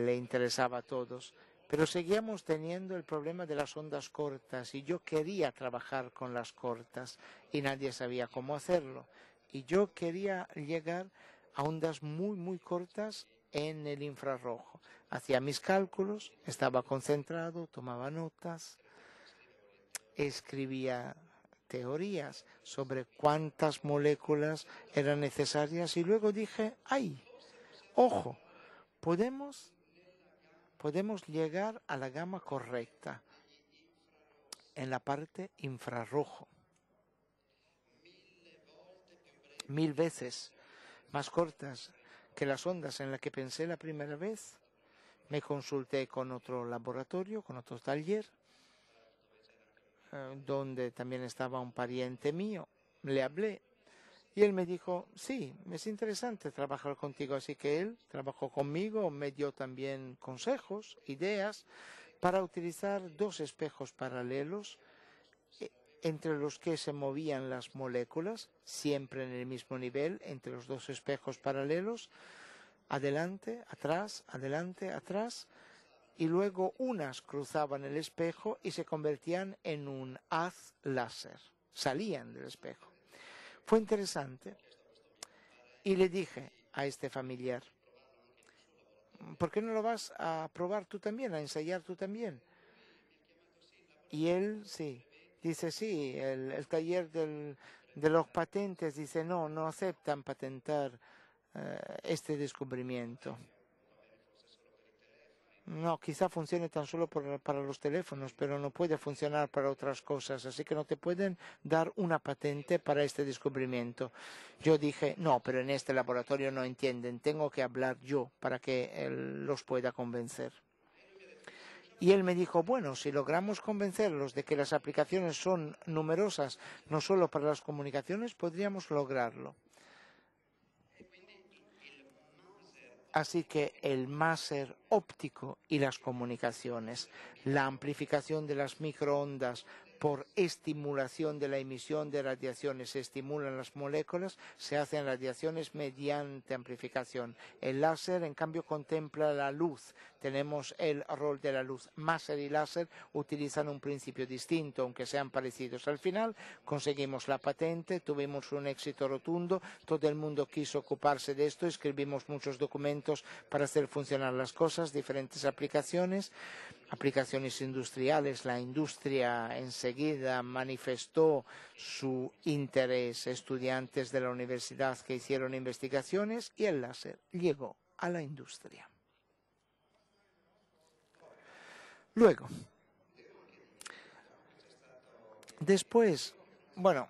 le interesaba a todos. Pero seguíamos teniendo el problema de las ondas cortas. Y yo quería trabajar con las cortas. Y nadie sabía cómo hacerlo. Y yo quería llegar a ondas muy, muy cortas en el infrarrojo. Hacía mis cálculos, estaba concentrado, tomaba notas, escribía teorías sobre cuántas moléculas eran necesarias y luego dije, ¡ay! ¡Ojo! Podemos llegar a la gama correcta en la parte infrarrojo. 1000 veces más cortas que las ondas en las que pensé la primera vez. Me consulté con otro laboratorio, con otro taller, donde también estaba un pariente mío. Le hablé y él me dijo, sí, es interesante trabajar contigo. Así que él trabajó conmigo, me dio también consejos, ideas, para utilizar 2 espejos paralelos entre los que se movían las moléculas, siempre en el mismo nivel, entre los 2 espejos paralelos, adelante, atrás, y luego unas cruzaban el espejo y se convertían en un haz láser, salían del espejo. Fue interesante, y le dije a este familiar, ¿por qué no lo vas a probar tú también, a ensayar tú también? Y él, sí. Dice, sí, el taller de los patentes dice, no aceptan patentar este descubrimiento. No, quizá funcione tan solo para los teléfonos, pero no puede funcionar para otras cosas, así que no te pueden dar una patente para este descubrimiento. Yo dije, no, pero en este laboratorio no entienden, tengo que hablar yo para que él los pueda convencer. Y él me dijo, bueno, si logramos convencerlos de que las aplicaciones son numerosas, no solo para las comunicaciones, podríamos lograrlo. Así que el Maser óptico y las comunicaciones, la amplificación de las microondas por estimulación de la emisión de radiaciones, se estimulan las moléculas, se hacen radiaciones mediante amplificación. El láser, en cambio, contempla la luz. Tenemos el rol de la luz. Maser y láser utilizan un principio distinto, aunque sean parecidos. Al final conseguimos la patente, tuvimos un éxito rotundo, todo el mundo quiso ocuparse de esto, escribimos muchos documentos para hacer funcionar las cosas, diferentes aplicaciones, aplicaciones industriales. La industria enseguida manifestó su interés, estudiantes de la universidad que hicieron investigaciones, y el láser llegó a la industria. Luego, después, bueno,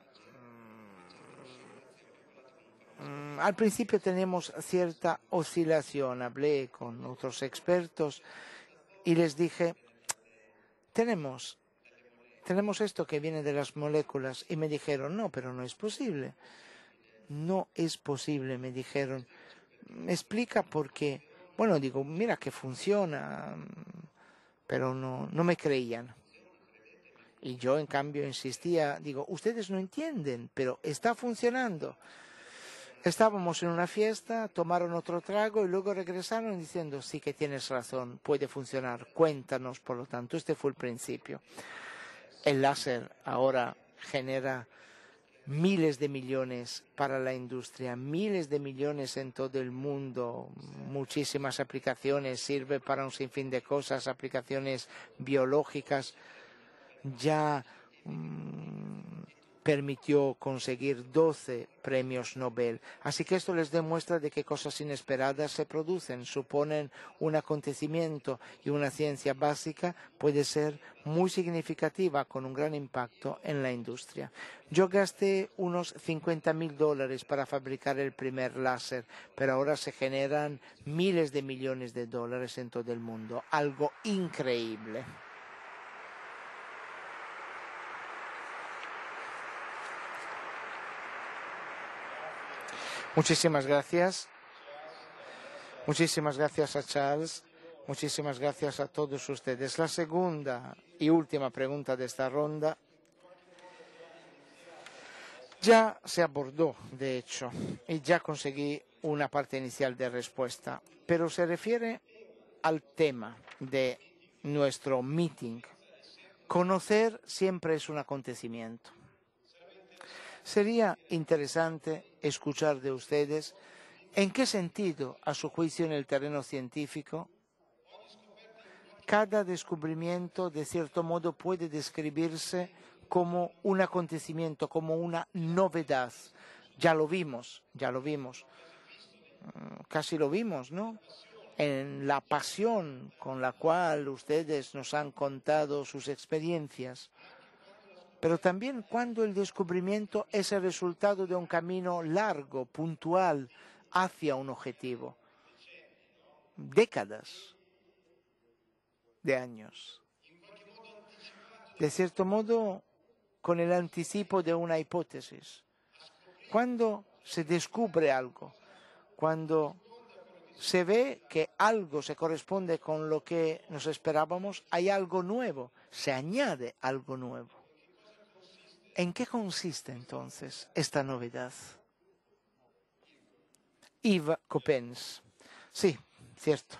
al principio tenemos cierta oscilación. Hablé con otros expertos y les dije, tenemos esto que viene de las moléculas. Y me dijeron, no, pero no es posible. No es posible, me dijeron. Me explica por qué. Bueno, digo, mira que funciona. Pero no me creían. Y yo, en cambio, insistía, digo, ustedes no entienden, pero está funcionando. Estábamos en una fiesta, tomaron otro trago y luego regresaron diciendo, sí que tienes razón, puede funcionar, cuéntanos. Por lo tanto, este fue el principio. El láser ahora genera miles de millones para la industria, miles de millones en todo el mundo, muchísimas aplicaciones, sirve para un sinfín de cosas, aplicaciones biológicas. Ya permitió conseguir 12 premios Nobel. Así que esto les demuestra de qué cosas inesperadas se producen, suponen un acontecimiento, y una ciencia básica puede ser muy significativa con un gran impacto en la industria. Yo gasté unos $50.000 para fabricar el primer láser, pero ahora se generan miles de millones de dólares en todo el mundo. Algo increíble. Muchísimas gracias. Muchísimas gracias a Charles. Muchísimas gracias a todos ustedes. La segunda y última pregunta de esta ronda ya se abordó, de hecho, y ya conseguí una parte inicial de respuesta, pero se refiere al tema de nuestro meeting. Conocer siempre es un acontecimiento. Sería interesante escuchar de ustedes en qué sentido, a su juicio, en el terreno científico, cada descubrimiento, de cierto modo, puede describirse como un acontecimiento, como una novedad. Ya lo vimos. Casi lo vimos, ¿no? En la pasión con la cual ustedes nos han contado sus experiencias. Pero también cuando el descubrimiento es el resultado de un camino largo, puntual, hacia un objetivo. Décadas de años. De cierto modo, con el anticipo de una hipótesis. Cuando se descubre algo, cuando se ve que algo se corresponde con lo que nos esperábamos, hay algo nuevo, se añade algo nuevo. ¿En qué consiste entonces esta novedad? Yves Coppens. Sí, cierto.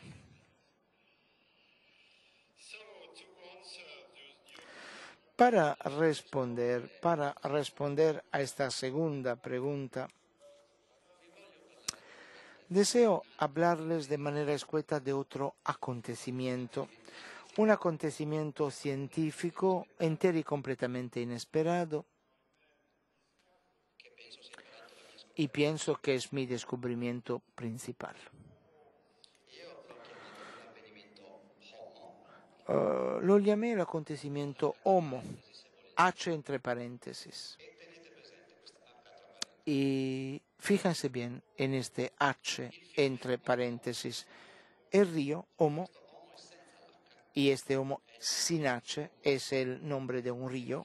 Para responder a esta segunda pregunta, deseo hablarles de manera escueta de otro acontecimiento. Un acontecimiento científico entero y completamente inesperado. Y pienso que es mi descubrimiento principal. lo llamé el acontecimiento Homo, H entre paréntesis. Y fíjense bien en este H entre paréntesis. El río Homo, y este Homo sin H es el nombre de un río,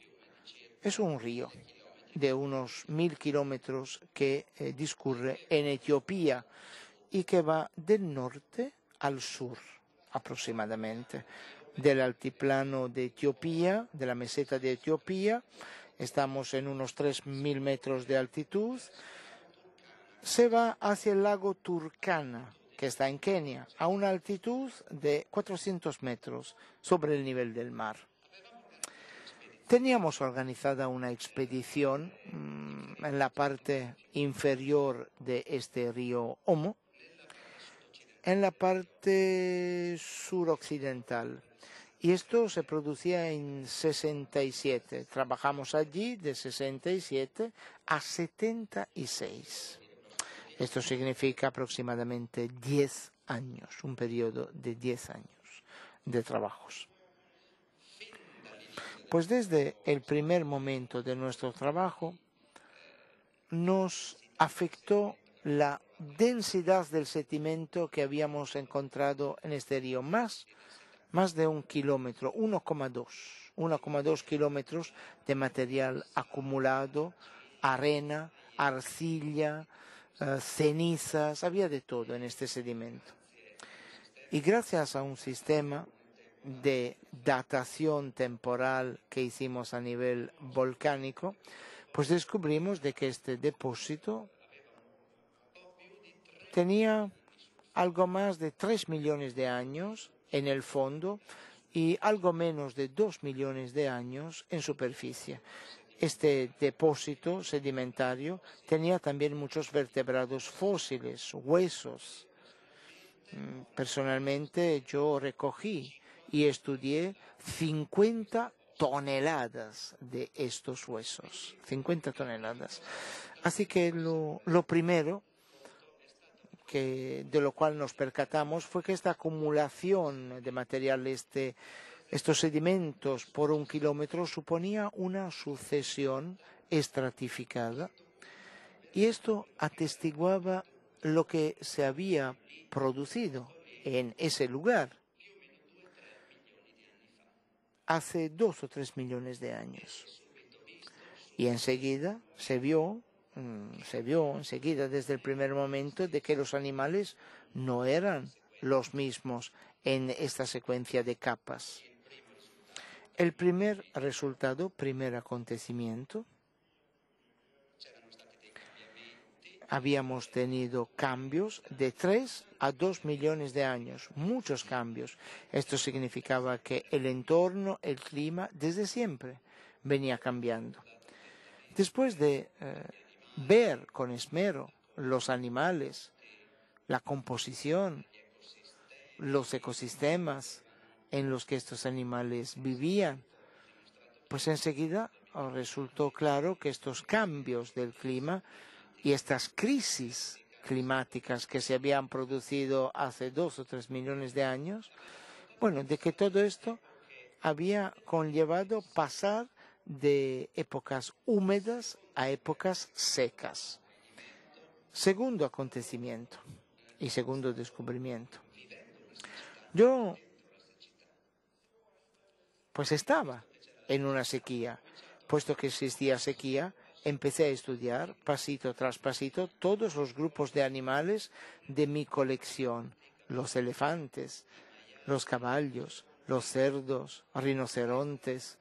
es un río de unos 1000 kilómetros que discurre en Etiopía y que va del norte al sur aproximadamente, del altiplano de Etiopía, de la meseta de Etiopía. Estamos en unos 3000 metros de altitud. Se va hacia el lago Turkana, que está en Kenia, a una altitud de 400 metros sobre el nivel del mar. Teníamos organizada una expedición en la parte inferior de este río Homo, en la parte suroccidental. Y esto se producía en 67. Trabajamos allí de 67 a 76. Esto significa aproximadamente 10 años, un periodo de 10 años de trabajos. Pues desde el primer momento de nuestro trabajo nos afectó la densidad del sedimento que habíamos encontrado en este río, más de 1 kilómetro, 1,2 kilómetros de material acumulado, arena, arcilla, cenizas, había de todo en este sedimento. Y gracias a un sistema de datación temporal que hicimos a nivel volcánico, pues descubrimos de que este depósito tenía algo más de 3 millones de años en el fondo y algo menos de 2 millones de años en superficie. Este depósito sedimentario tenía también muchos vertebrados fósiles, huesos. Personalmente yo recogí y estudié 50 toneladas de estos huesos, 50 toneladas. Así que lo primero de lo cual nos percatamos fue que esta acumulación de material, estos sedimentos por 1 kilómetro, suponía una sucesión estratificada, y esto atestiguaba lo que se había producido en ese lugar hace 2 o 3 millones de años. Y enseguida se vio enseguida desde el primer momento de que los animales no eran los mismos en esta secuencia de capas. El primer resultado, primer acontecimiento: habíamos tenido cambios de 3 a 2 millones de años, muchos cambios. Esto significaba que el entorno, el clima, desde siempre venía cambiando. Después de ver con esmero los animales, la composición, los ecosistemas en los que estos animales vivían, pues enseguida resultó claro que estos cambios del clima y estas crisis climáticas que se habían producido hace 2 o 3 millones de años, bueno, de que todo esto había conllevado pasar de épocas húmedas a épocas secas. Segundo acontecimiento y segundo descubrimiento. Yo, pues, estaba en una sequía. Puesto que existía sequía, empecé a estudiar pasito tras pasito todos los grupos de animales de mi colección: los elefantes, los caballos, los cerdos, rinocerontes,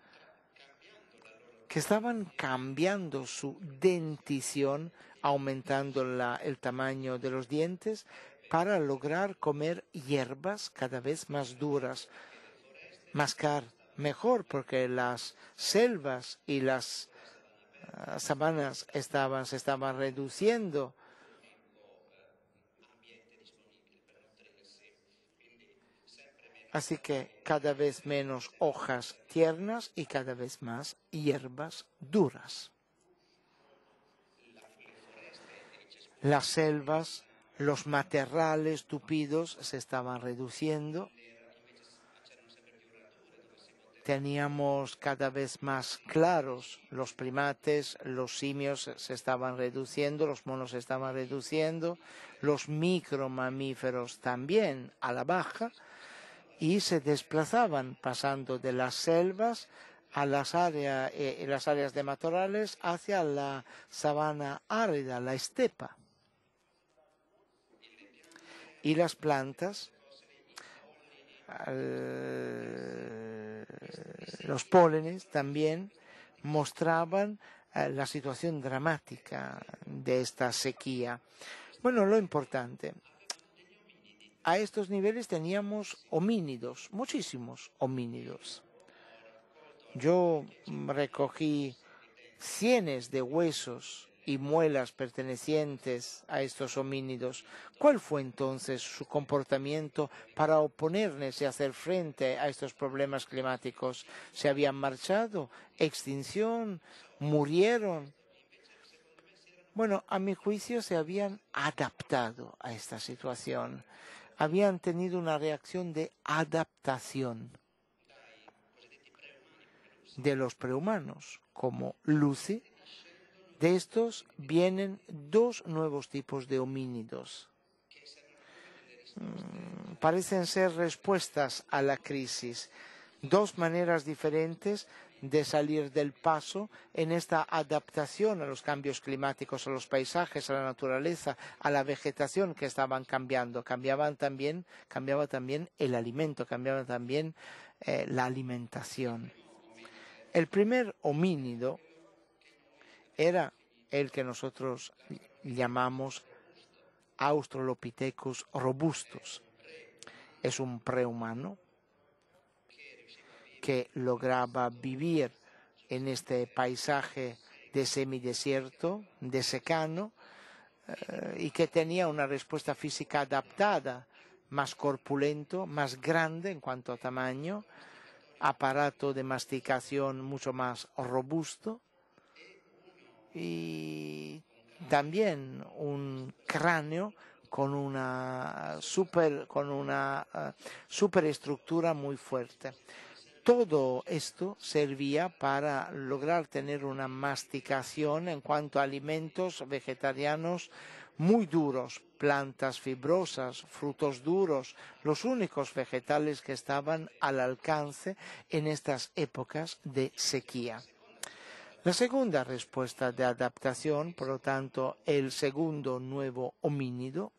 que estaban cambiando su dentición, aumentando el tamaño de los dientes para lograr comer hierbas cada vez más duras, mascar mejor, porque las selvas y las sabanas se estaban reduciendo. Así que cada vez menos hojas tiernas y cada vez más hierbas duras. Las selvas, los matorrales tupidos se estaban reduciendo. teníamos cada vez más claros. Los primates, los simios se estaban reduciendo, los monos se estaban reduciendo, los micromamíferos también a la baja, y se desplazaban pasando de las selvas a las áreas de matorrales hacia la sabana árida, la estepa. Y las plantas, los pólenes también mostraban la situación dramática de esta sequía. Bueno, lo importante, a estos niveles teníamos homínidos, muchísimos homínidos. Yo recogí cientos de huesos y muelas pertenecientes a estos homínidos. ¿Cuál fue entonces su comportamiento para oponerse y hacer frente a estos problemas climáticos? ¿Se habían marchado? ¿Extinción? ¿Murieron? Bueno, a mi juicio se habían adaptado a esta situación. Habían tenido una reacción de adaptación de los prehumanos, como Lucy. De estos vienen dos nuevos tipos de homínidos. Parecen ser respuestas a la crisis, dos maneras diferentes de salir del paso en esta adaptación a los cambios climáticos, a los paisajes, a la naturaleza, a la vegetación que estaban cambiando. Cambiaba también el alimento, cambiaba también la alimentación. El primer homínido era el que nosotros llamamos Australopithecus robustus. Es un prehumano que lograba vivir en este paisaje de semidesierto, de secano, y que tenía una respuesta física adaptada, más corpulento, más grande en cuanto a tamaño, aparato de masticación mucho más robusto, y también un cráneo con una superestructura muy fuerte. Todo esto servía para lograr tener una masticación en cuanto a alimentos vegetarianos muy duros, plantas fibrosas, frutos duros, los únicos vegetales que estaban al alcance en estas épocas de sequía. La segunda respuesta de adaptación, por lo tanto, el segundo nuevo homínido,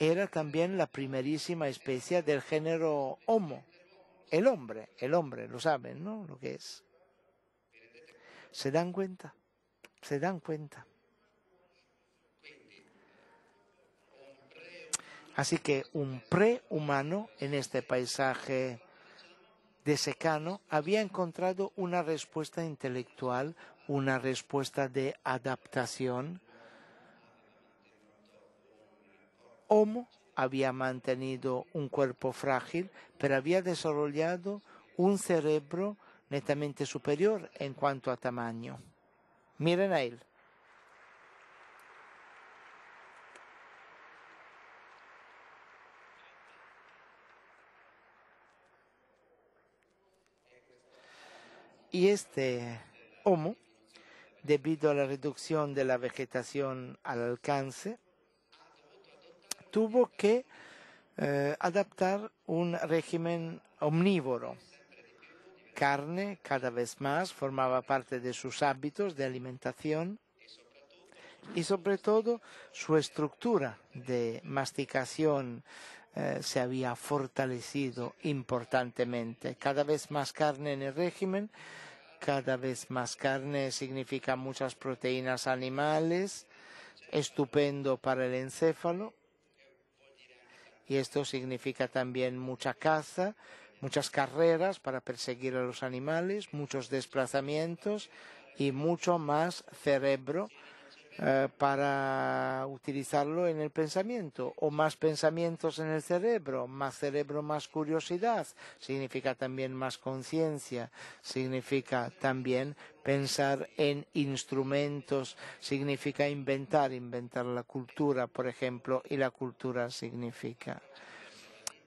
era también la primerísima especie del género Homo, el hombre, lo saben, ¿no? Lo que es. Se dan cuenta. Así que un prehumano en este paisaje de secano había encontrado una respuesta intelectual, una respuesta de adaptación. Homo había mantenido un cuerpo frágil, pero había desarrollado un cerebro netamente superior en cuanto a tamaño. Miren a él. Y este Homo, debido a la reducción de la vegetación al alcance, tuvo que adaptar un régimen omnívoro. Carne cada vez más formaba parte de sus hábitos de alimentación y sobre todo su estructura de masticación se había fortalecido importantemente. Cada vez más carne en el régimen. Cada vez más carne significa muchas proteínas animales, estupendo para el encéfalo. Y esto significa también mucha caza, muchas carreras para perseguir a los animales, muchos desplazamientos y mucho más cerebro para utilizarlo en el pensamiento, o más pensamientos en el cerebro, más curiosidad, significa también más conciencia, significa también pensar en instrumentos, significa inventar la cultura, por ejemplo, y la cultura significa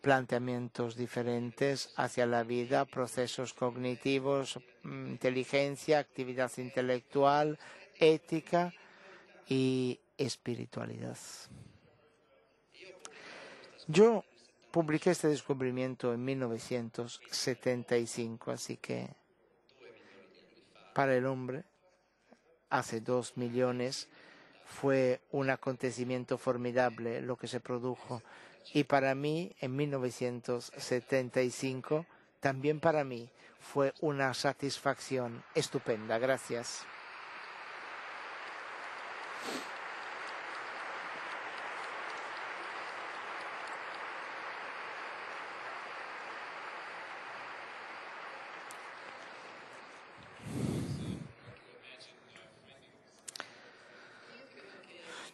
planteamientos diferentes hacia la vida, procesos cognitivos, inteligencia, actividad intelectual, ética y espiritualidad. Yo publiqué este descubrimiento en 1975, así que para el hombre, hace 2 millones, fue un acontecimiento formidable lo que se produjo. Y para mí, en 1975, también para mí fue una satisfacción estupenda. Gracias.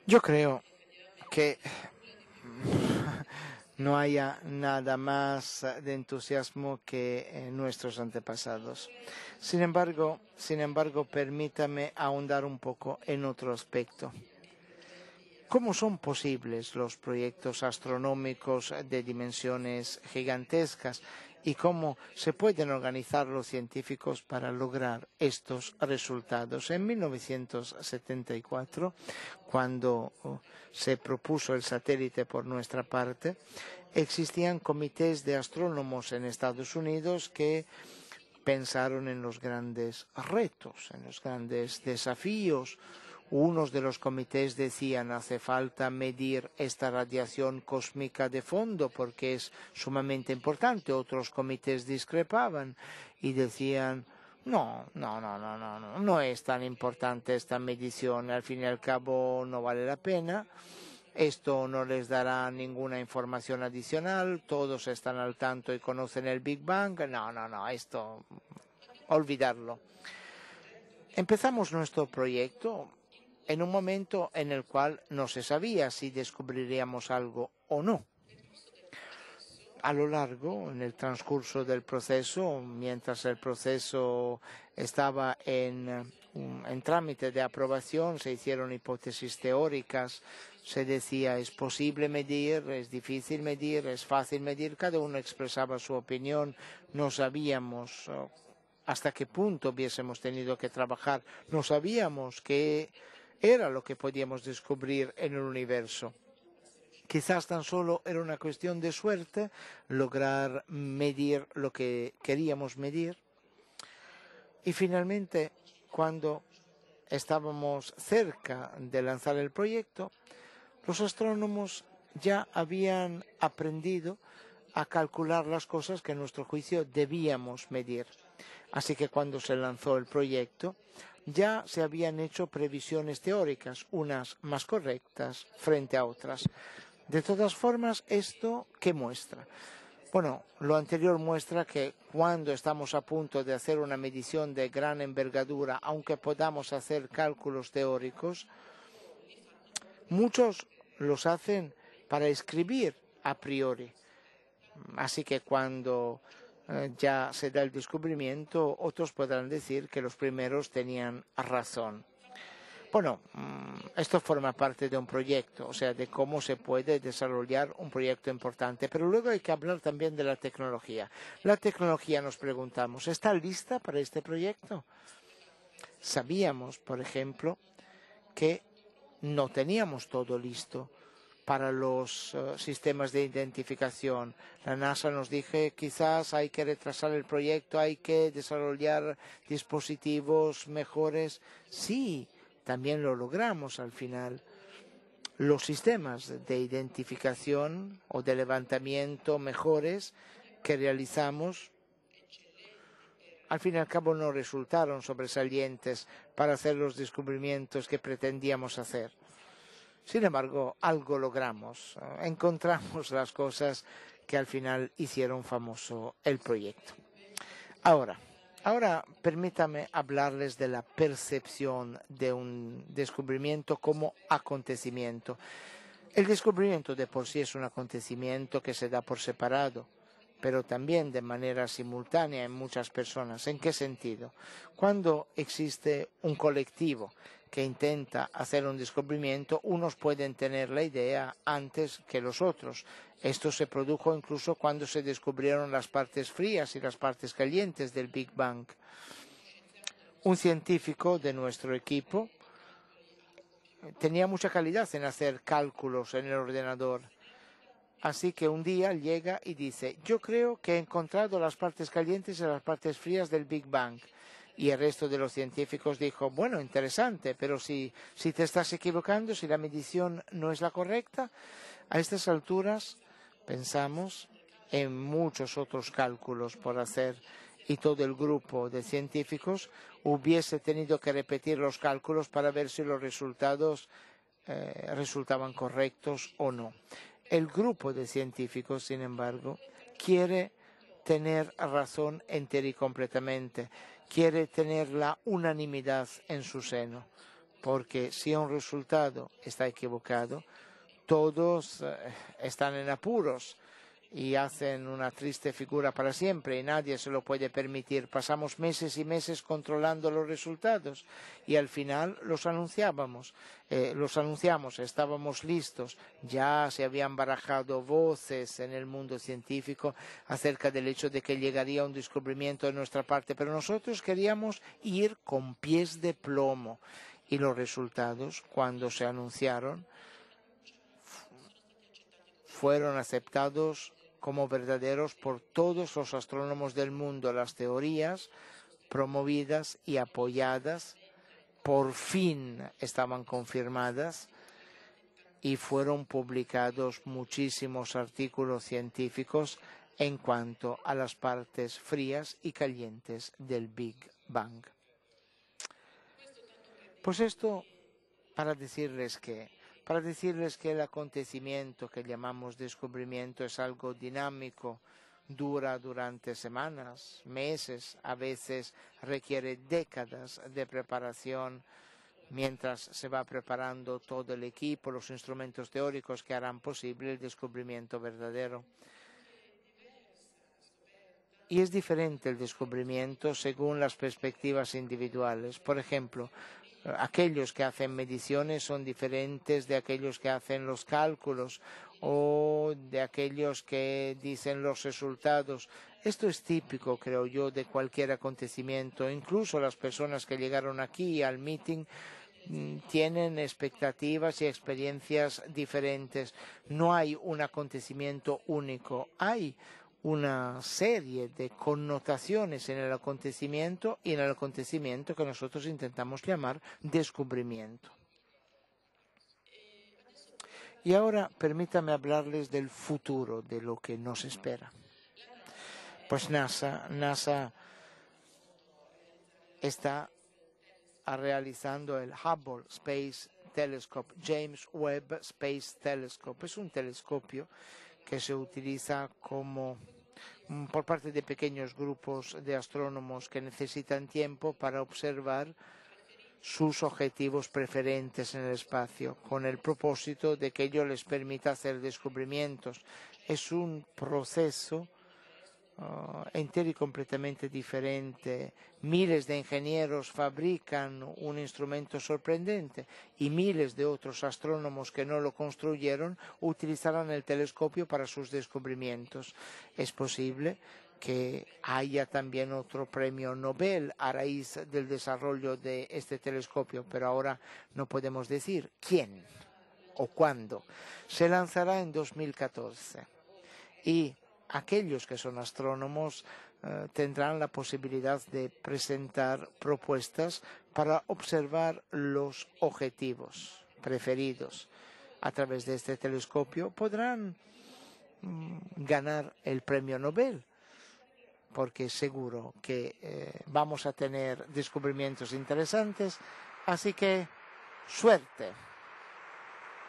Yo creo que no haya nada más de entusiasmo que nuestros antepasados. Sin embargo, permítame ahondar un poco en otro aspecto. ¿Cómo son posibles los proyectos astronómicos de dimensiones gigantescas y cómo se pueden organizar los científicos para lograr estos resultados? En 1974, cuando se propuso el satélite por nuestra parte, existían comités de astrónomos en Estados Unidos que pensaron en los grandes retos, en los grandes desafíos. Unos de los comités decían: hace falta medir esta radiación cósmica de fondo porque es sumamente importante. Otros comités discrepaban y decían: no es tan importante esta medición, al fin y al cabo no vale la pena. Esto no les dará ninguna información adicional, todos están al tanto y conocen el Big Bang. No, esto, olvidarlo. Empezamos nuestro proyecto en un momento en el cual no se sabía si descubriríamos algo o no. A lo largo, en el transcurso del proceso, mientras el proceso estaba en trámite de aprobación, se hicieron hipótesis teóricas. Se decía: es posible medir, es difícil medir, es fácil medir. Cada uno expresaba su opinión. No sabíamos hasta qué punto hubiésemos tenido que trabajar. No sabíamos qué era lo que podíamos descubrir en el universo. Quizás tan solo era una cuestión de suerte lograr medir lo que queríamos medir. Y finalmente, cuando estábamos cerca de lanzar el proyecto, los astrónomos ya habían aprendido a calcular las cosas que en nuestro juicio debíamos medir. Así que cuando se lanzó el proyecto, ya se habían hecho previsiones teóricas, unas más correctas frente a otras. De todas formas, ¿esto qué muestra? Bueno, lo anterior muestra que cuando estamos a punto de hacer una medición de gran envergadura, aunque podamos hacer cálculos teóricos, muchos los hacen para escribir a priori. Así que cuando ya se da el descubrimiento, otros podrán decir que los primeros tenían razón. Bueno, esto forma parte de un proyecto, o sea, de cómo se puede desarrollar un proyecto importante. Pero luego hay que hablar también de la tecnología. La tecnología, nos preguntamos, ¿está lista para este proyecto? Sabíamos, por ejemplo, que no teníamos todo listo para los sistemas de identificación. La NASA nos dijo: quizás hay que retrasar el proyecto, hay que desarrollar dispositivos mejores. Sí, también lo logramos al final. Los sistemas de identificación o de levantamiento mejores que realizamos, al fin y al cabo, no resultaron sobresalientes para hacer los descubrimientos que pretendíamos hacer. Sin embargo, algo logramos. Encontramos las cosas que al final hicieron famoso el proyecto. Ahora permítame hablarles de la percepción de un descubrimiento como acontecimiento. El descubrimiento de por sí es un acontecimiento que se da por separado, pero también de manera simultánea en muchas personas. ¿En qué sentido? Cuando existe un colectivo que intenta hacer un descubrimiento, unos pueden tener la idea antes que los otros. Esto se produjo incluso cuando se descubrieron las partes frías y las partes calientes del Big Bang. Un científico de nuestro equipo tenía mucha calidad en hacer cálculos en el ordenador. Así que un día llega y dice, yo creo que he encontrado las partes calientes y las partes frías del Big Bang. Y el resto de los científicos dijo, bueno, interesante, pero si te estás equivocando, si la medición no es la correcta, a estas alturas pensamos en muchos otros cálculos por hacer. Y todo el grupo de científicos hubiese tenido que repetir los cálculos para ver si los resultados resultaban correctos o no. El grupo de científicos, sin embargo, quiere tener razón entera y completamente. Quiere tener la unanimidad en su seno, porque si un resultado está equivocado, todos están en apuros y hacen una triste figura para siempre y nadie se lo puede permitir. Pasamos meses y meses controlando los resultados y al final los anunciamos, estábamos listos. Ya se habían barajado voces en el mundo científico acerca del hecho de que llegaría un descubrimiento de nuestra parte, pero nosotros queríamos ir con pies de plomo y los resultados, cuando se anunciaron, fueron aceptados como verdaderos por todos los astrónomos del mundo. Las teorías promovidas y apoyadas por fin estaban confirmadas y fueron publicados muchísimos artículos científicos en cuanto a las partes frías y calientes del Big Bang. Pues esto para decirles que el acontecimiento que llamamos descubrimiento es algo dinámico, dura durante semanas, meses, a veces requiere décadas de preparación, mientras se va preparando todo el equipo, los instrumentos teóricos que harán posible el descubrimiento verdadero. Y es diferente el descubrimiento según las perspectivas individuales. Por ejemplo, aquellos que hacen mediciones son diferentes de aquellos que hacen los cálculos o de aquellos que dicen los resultados. Esto es típico, creo yo, de cualquier acontecimiento. Incluso las personas que llegaron aquí al meeting tienen expectativas y experiencias diferentes. No hay un acontecimiento único. Hay una serie de connotaciones en el acontecimiento y en el acontecimiento que nosotros intentamos llamar descubrimiento. Y ahora permítame hablarles del futuro, de lo que nos espera. Pues NASA está realizando el Hubble Space Telescope, James Webb Space Telescope. Es un telescopio que se utiliza por parte de pequeños grupos de astrónomos que necesitan tiempo para observar sus objetivos preferentes en el espacio, con el propósito de que ello les permita hacer descubrimientos. Es un proceso entero y completamente diferente. Miles de ingenieros fabrican un instrumento sorprendente y miles de otros astrónomos que no lo construyeron utilizarán el telescopio para sus descubrimientos. Es posible que haya también otro premio Nobel a raíz del desarrollo de este telescopio, pero ahora no podemos decir quién o cuándo. Se lanzará en 2014 y aquellos que son astrónomos tendrán la posibilidad de presentar propuestas para observar los objetivos preferidos. A través de este telescopio podrán ganar el premio Nobel, porque seguro que vamos a tener descubrimientos interesantes. Así que suerte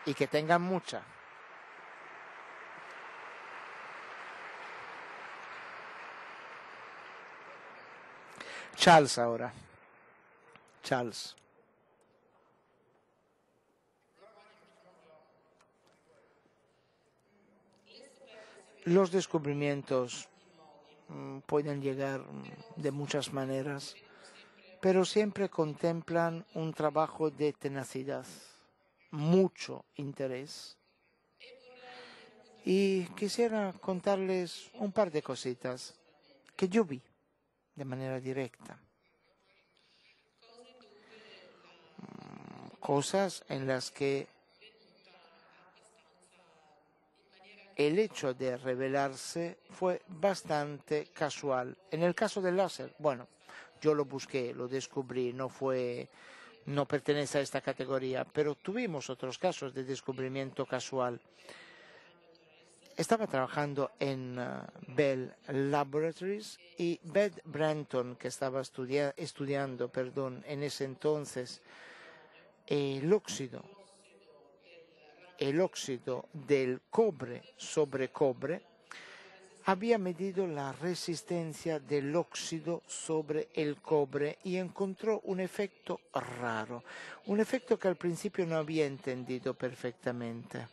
y que tengan mucha. Charles ahora. Charles. Los descubrimientos pueden llegar de muchas maneras, pero siempre contemplan un trabajo de tenacidad, mucho interés. Y quisiera contarles un par de cositas que yo vi de manera directa. Cosas en las que el hecho de revelarse fue bastante casual. En el caso del láser, bueno, yo lo busqué, lo descubrí, no pertenece a esta categoría, pero tuvimos otros casos de descubrimiento casual. Estaba trabajando en Bell Laboratories y Beth Branton, que estaba estudiando en ese entonces el óxido del cobre sobre cobre, había medido la resistencia del óxido sobre el cobre y encontró un efecto raro, un efecto que al principio no había entendido perfectamente.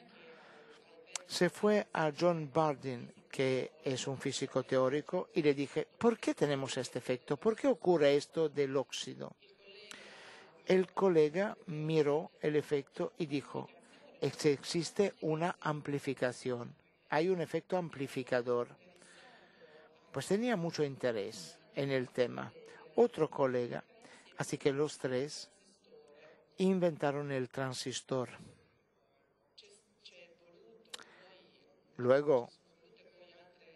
Se fue a John Bardeen, que es un físico teórico, y le dije, ¿por qué tenemos este efecto? ¿Por qué ocurre esto del óxido? El colega miró el efecto y dijo, existe una amplificación, hay un efecto amplificador. Pues tenía mucho interés en el tema. Otro colega, así que los tres inventaron el transistor. Luego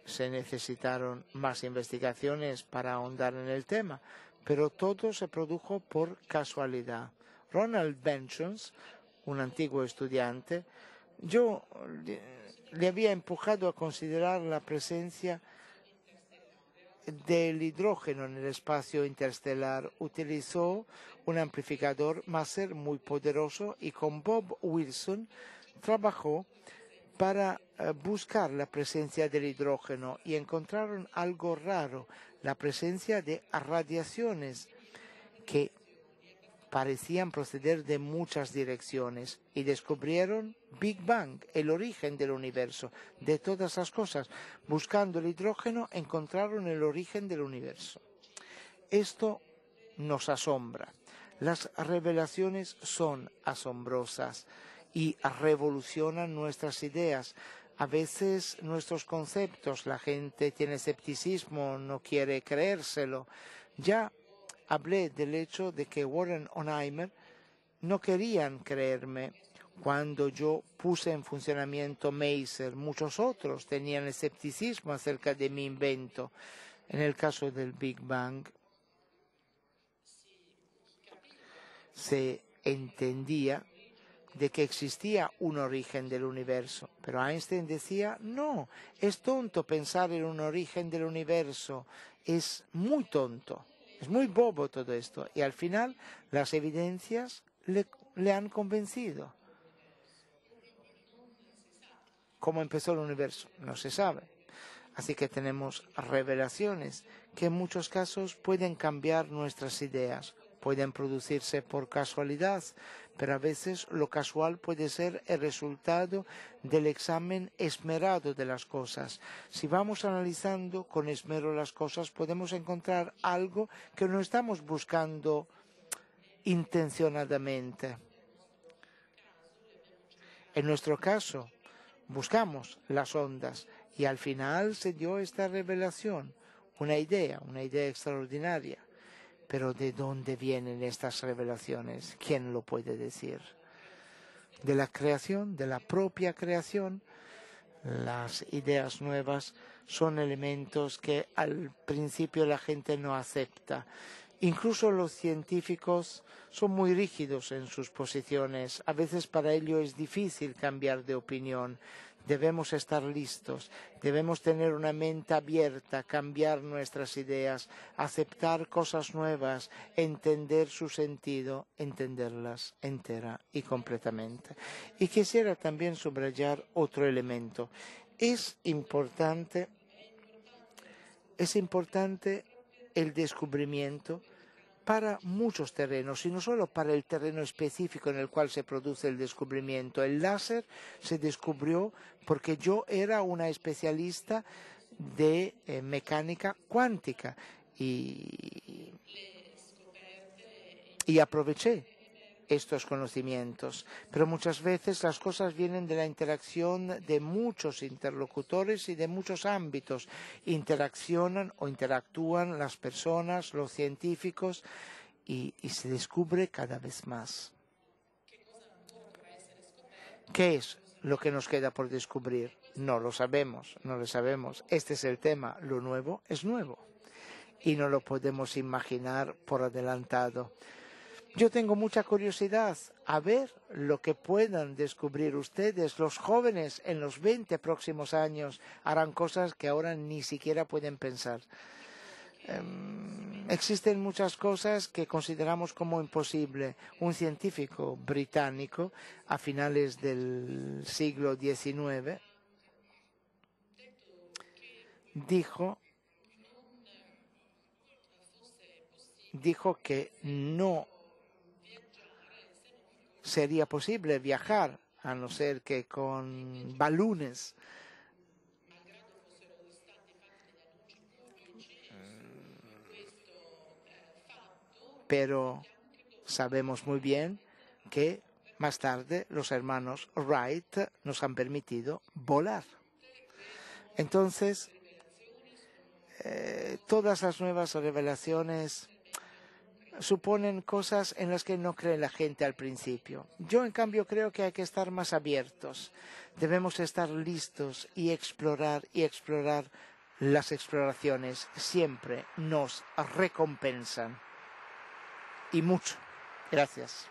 se necesitaron más investigaciones para ahondar en el tema, pero todo se produjo por casualidad. Ronald Benchons, un antiguo estudiante, yo le había empujado a considerar la presencia del hidrógeno en el espacio interestelar. Utilizó un amplificador Maser muy poderoso y con Bob Wilson trabajó para buscar la presencia del hidrógeno y encontraron algo raro, la presencia de radiaciones que parecían proceder de muchas direcciones y descubrieron Big Bang, el origen del universo, de todas las cosas. Buscando el hidrógeno encontraron el origen del universo. Esto nos asombra. Las revelaciones son asombrosas y revolucionan nuestras ideas. A veces nuestros conceptos, la gente tiene escepticismo, no quiere creérselo. Ya hablé del hecho de que Warren Oppenheimer no querían creerme cuando yo puse en funcionamiento Maser. Muchos otros tenían escepticismo acerca de mi invento. En el caso del Big Bang, se entendía de que existía un origen del universo. Pero Einstein decía, no, es tonto pensar en un origen del universo, es muy tonto, es muy bobo todo esto. Y al final las evidencias le han convencido. ¿Cómo empezó el universo? No se sabe. Así que tenemos revelaciones que en muchos casos pueden cambiar nuestras ideas. Pueden producirse por casualidad, pero a veces lo casual puede ser el resultado del examen esmerado de las cosas. Si vamos analizando con esmero las cosas, podemos encontrar algo que no estamos buscando intencionadamente. En nuestro caso, buscamos las ondas y al final se dio esta revelación, una idea extraordinaria. Pero ¿de dónde vienen estas revelaciones? ¿Quién lo puede decir? De la creación, de la propia creación. Las ideas nuevas son elementos que al principio la gente no acepta. Incluso los científicos son muy rígidos en sus posiciones. A veces para ello es difícil cambiar de opinión. Debemos estar listos, debemos tener una mente abierta, cambiar nuestras ideas, aceptar cosas nuevas, entender su sentido, entenderlas entera y completamente. Y quisiera también subrayar otro elemento. Es importante el descubrimiento para muchos terrenos, y no solo para el terreno específico en el cual se produce el descubrimiento. El láser se descubrió porque yo era una especialista de mecánica cuántica y y aproveché estos conocimientos. Pero muchas veces las cosas vienen de la interacción de muchos interlocutores y de muchos ámbitos. Interaccionan o interactúan las personas, los científicos, y se descubre cada vez más. ¿Qué es lo que nos queda por descubrir? No lo sabemos, no lo sabemos. Este es el tema, lo nuevo es nuevo y no lo podemos imaginar por adelantado. Yo tengo mucha curiosidad a ver lo que puedan descubrir ustedes. Los jóvenes en los 20 próximos años harán cosas que ahora ni siquiera pueden pensar. Existen muchas cosas que consideramos como imposible. Un científico británico a finales del siglo XIX dijo que no sería posible viajar a no ser que con balones. Pero sabemos muy bien que más tarde los hermanos Wright nos han permitido volar. Entonces, todas las nuevas revelaciones suponen cosas en las que no cree la gente al principio. Yo, en cambio, creo que hay que estar más abiertos. Debemos estar listos y explorar. Las exploraciones siempre nos recompensan. Y mucho. Gracias.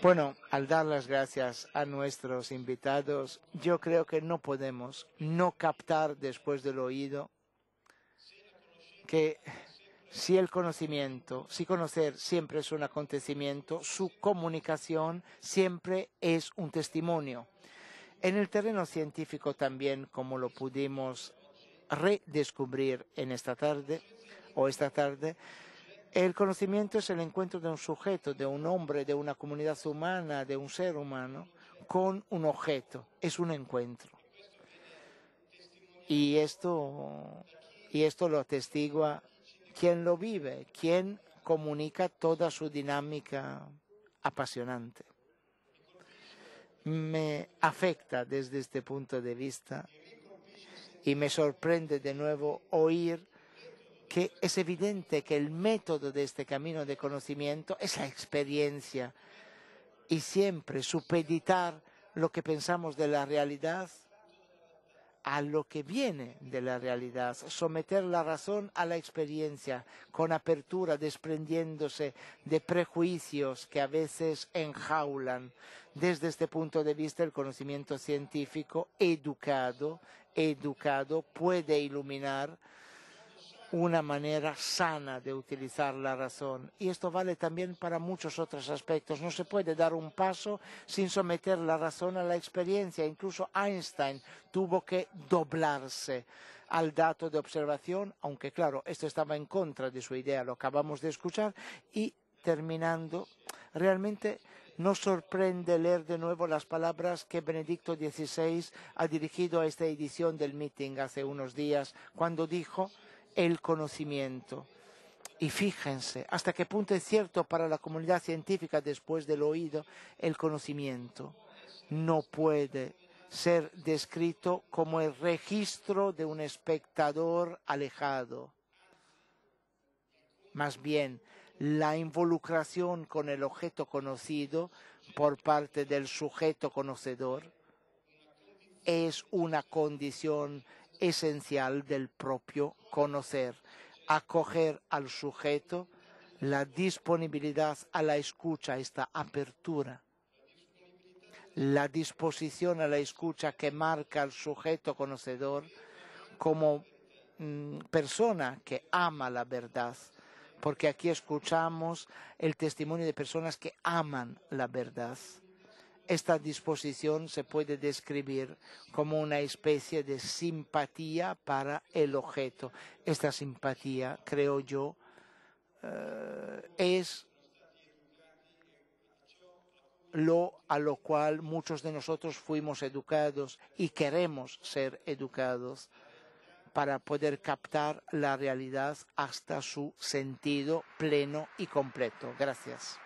Bueno, al dar las gracias a nuestros invitados, yo creo que no podemos no captar después del oído que si el conocimiento, si conocer siempre es un acontecimiento, su comunicación siempre es un testimonio. En el terreno científico también, como lo pudimos redescubrir en esta tarde, el conocimiento es el encuentro de un sujeto, de un hombre, de una comunidad humana, de un ser humano, con un objeto. Es un encuentro. Y esto lo atestigua quien lo vive, quien comunica toda su dinámica apasionante. Me afecta desde este punto de vista y me sorprende de nuevo oír que es evidente que el método de este camino de conocimiento es la experiencia y siempre supeditar lo que pensamos de la realidad a lo que viene de la realidad, someter la razón a la experiencia, con apertura, desprendiéndose de prejuicios que a veces enjaulan. Desde este punto de vista, el conocimiento científico educado puede iluminar una manera sana de utilizar la razón. Y esto vale también para muchos otros aspectos. No se puede dar un paso sin someter la razón a la experiencia. Incluso Einstein tuvo que doblarse al dato de observación, aunque claro, esto estaba en contra de su idea, lo acabamos de escuchar. Y terminando, realmente nos sorprende leer de nuevo las palabras que Benedicto XVI ha dirigido a esta edición del meeting hace unos días, cuando dijo: el conocimiento. Y fíjense hasta qué punto es cierto para la comunidad científica después del oído. El conocimiento no puede ser descrito como el registro de un espectador alejado. Más bien, la involucración con el objeto conocido por parte del sujeto conocedor es una condición esencial del propio conocer. Acoger al sujeto, la disponibilidad a la escucha, esta apertura, la disposición a la escucha que marca al sujeto conocedor como persona que ama la verdad, porque aquí escuchamos el testimonio de personas que aman la verdad. Esta disposición se puede describir como una especie de simpatía para el objeto. Esta simpatía, creo yo, es a lo cual muchos de nosotros fuimos educados y queremos ser educados para poder captar la realidad hasta su sentido pleno y completo. Gracias.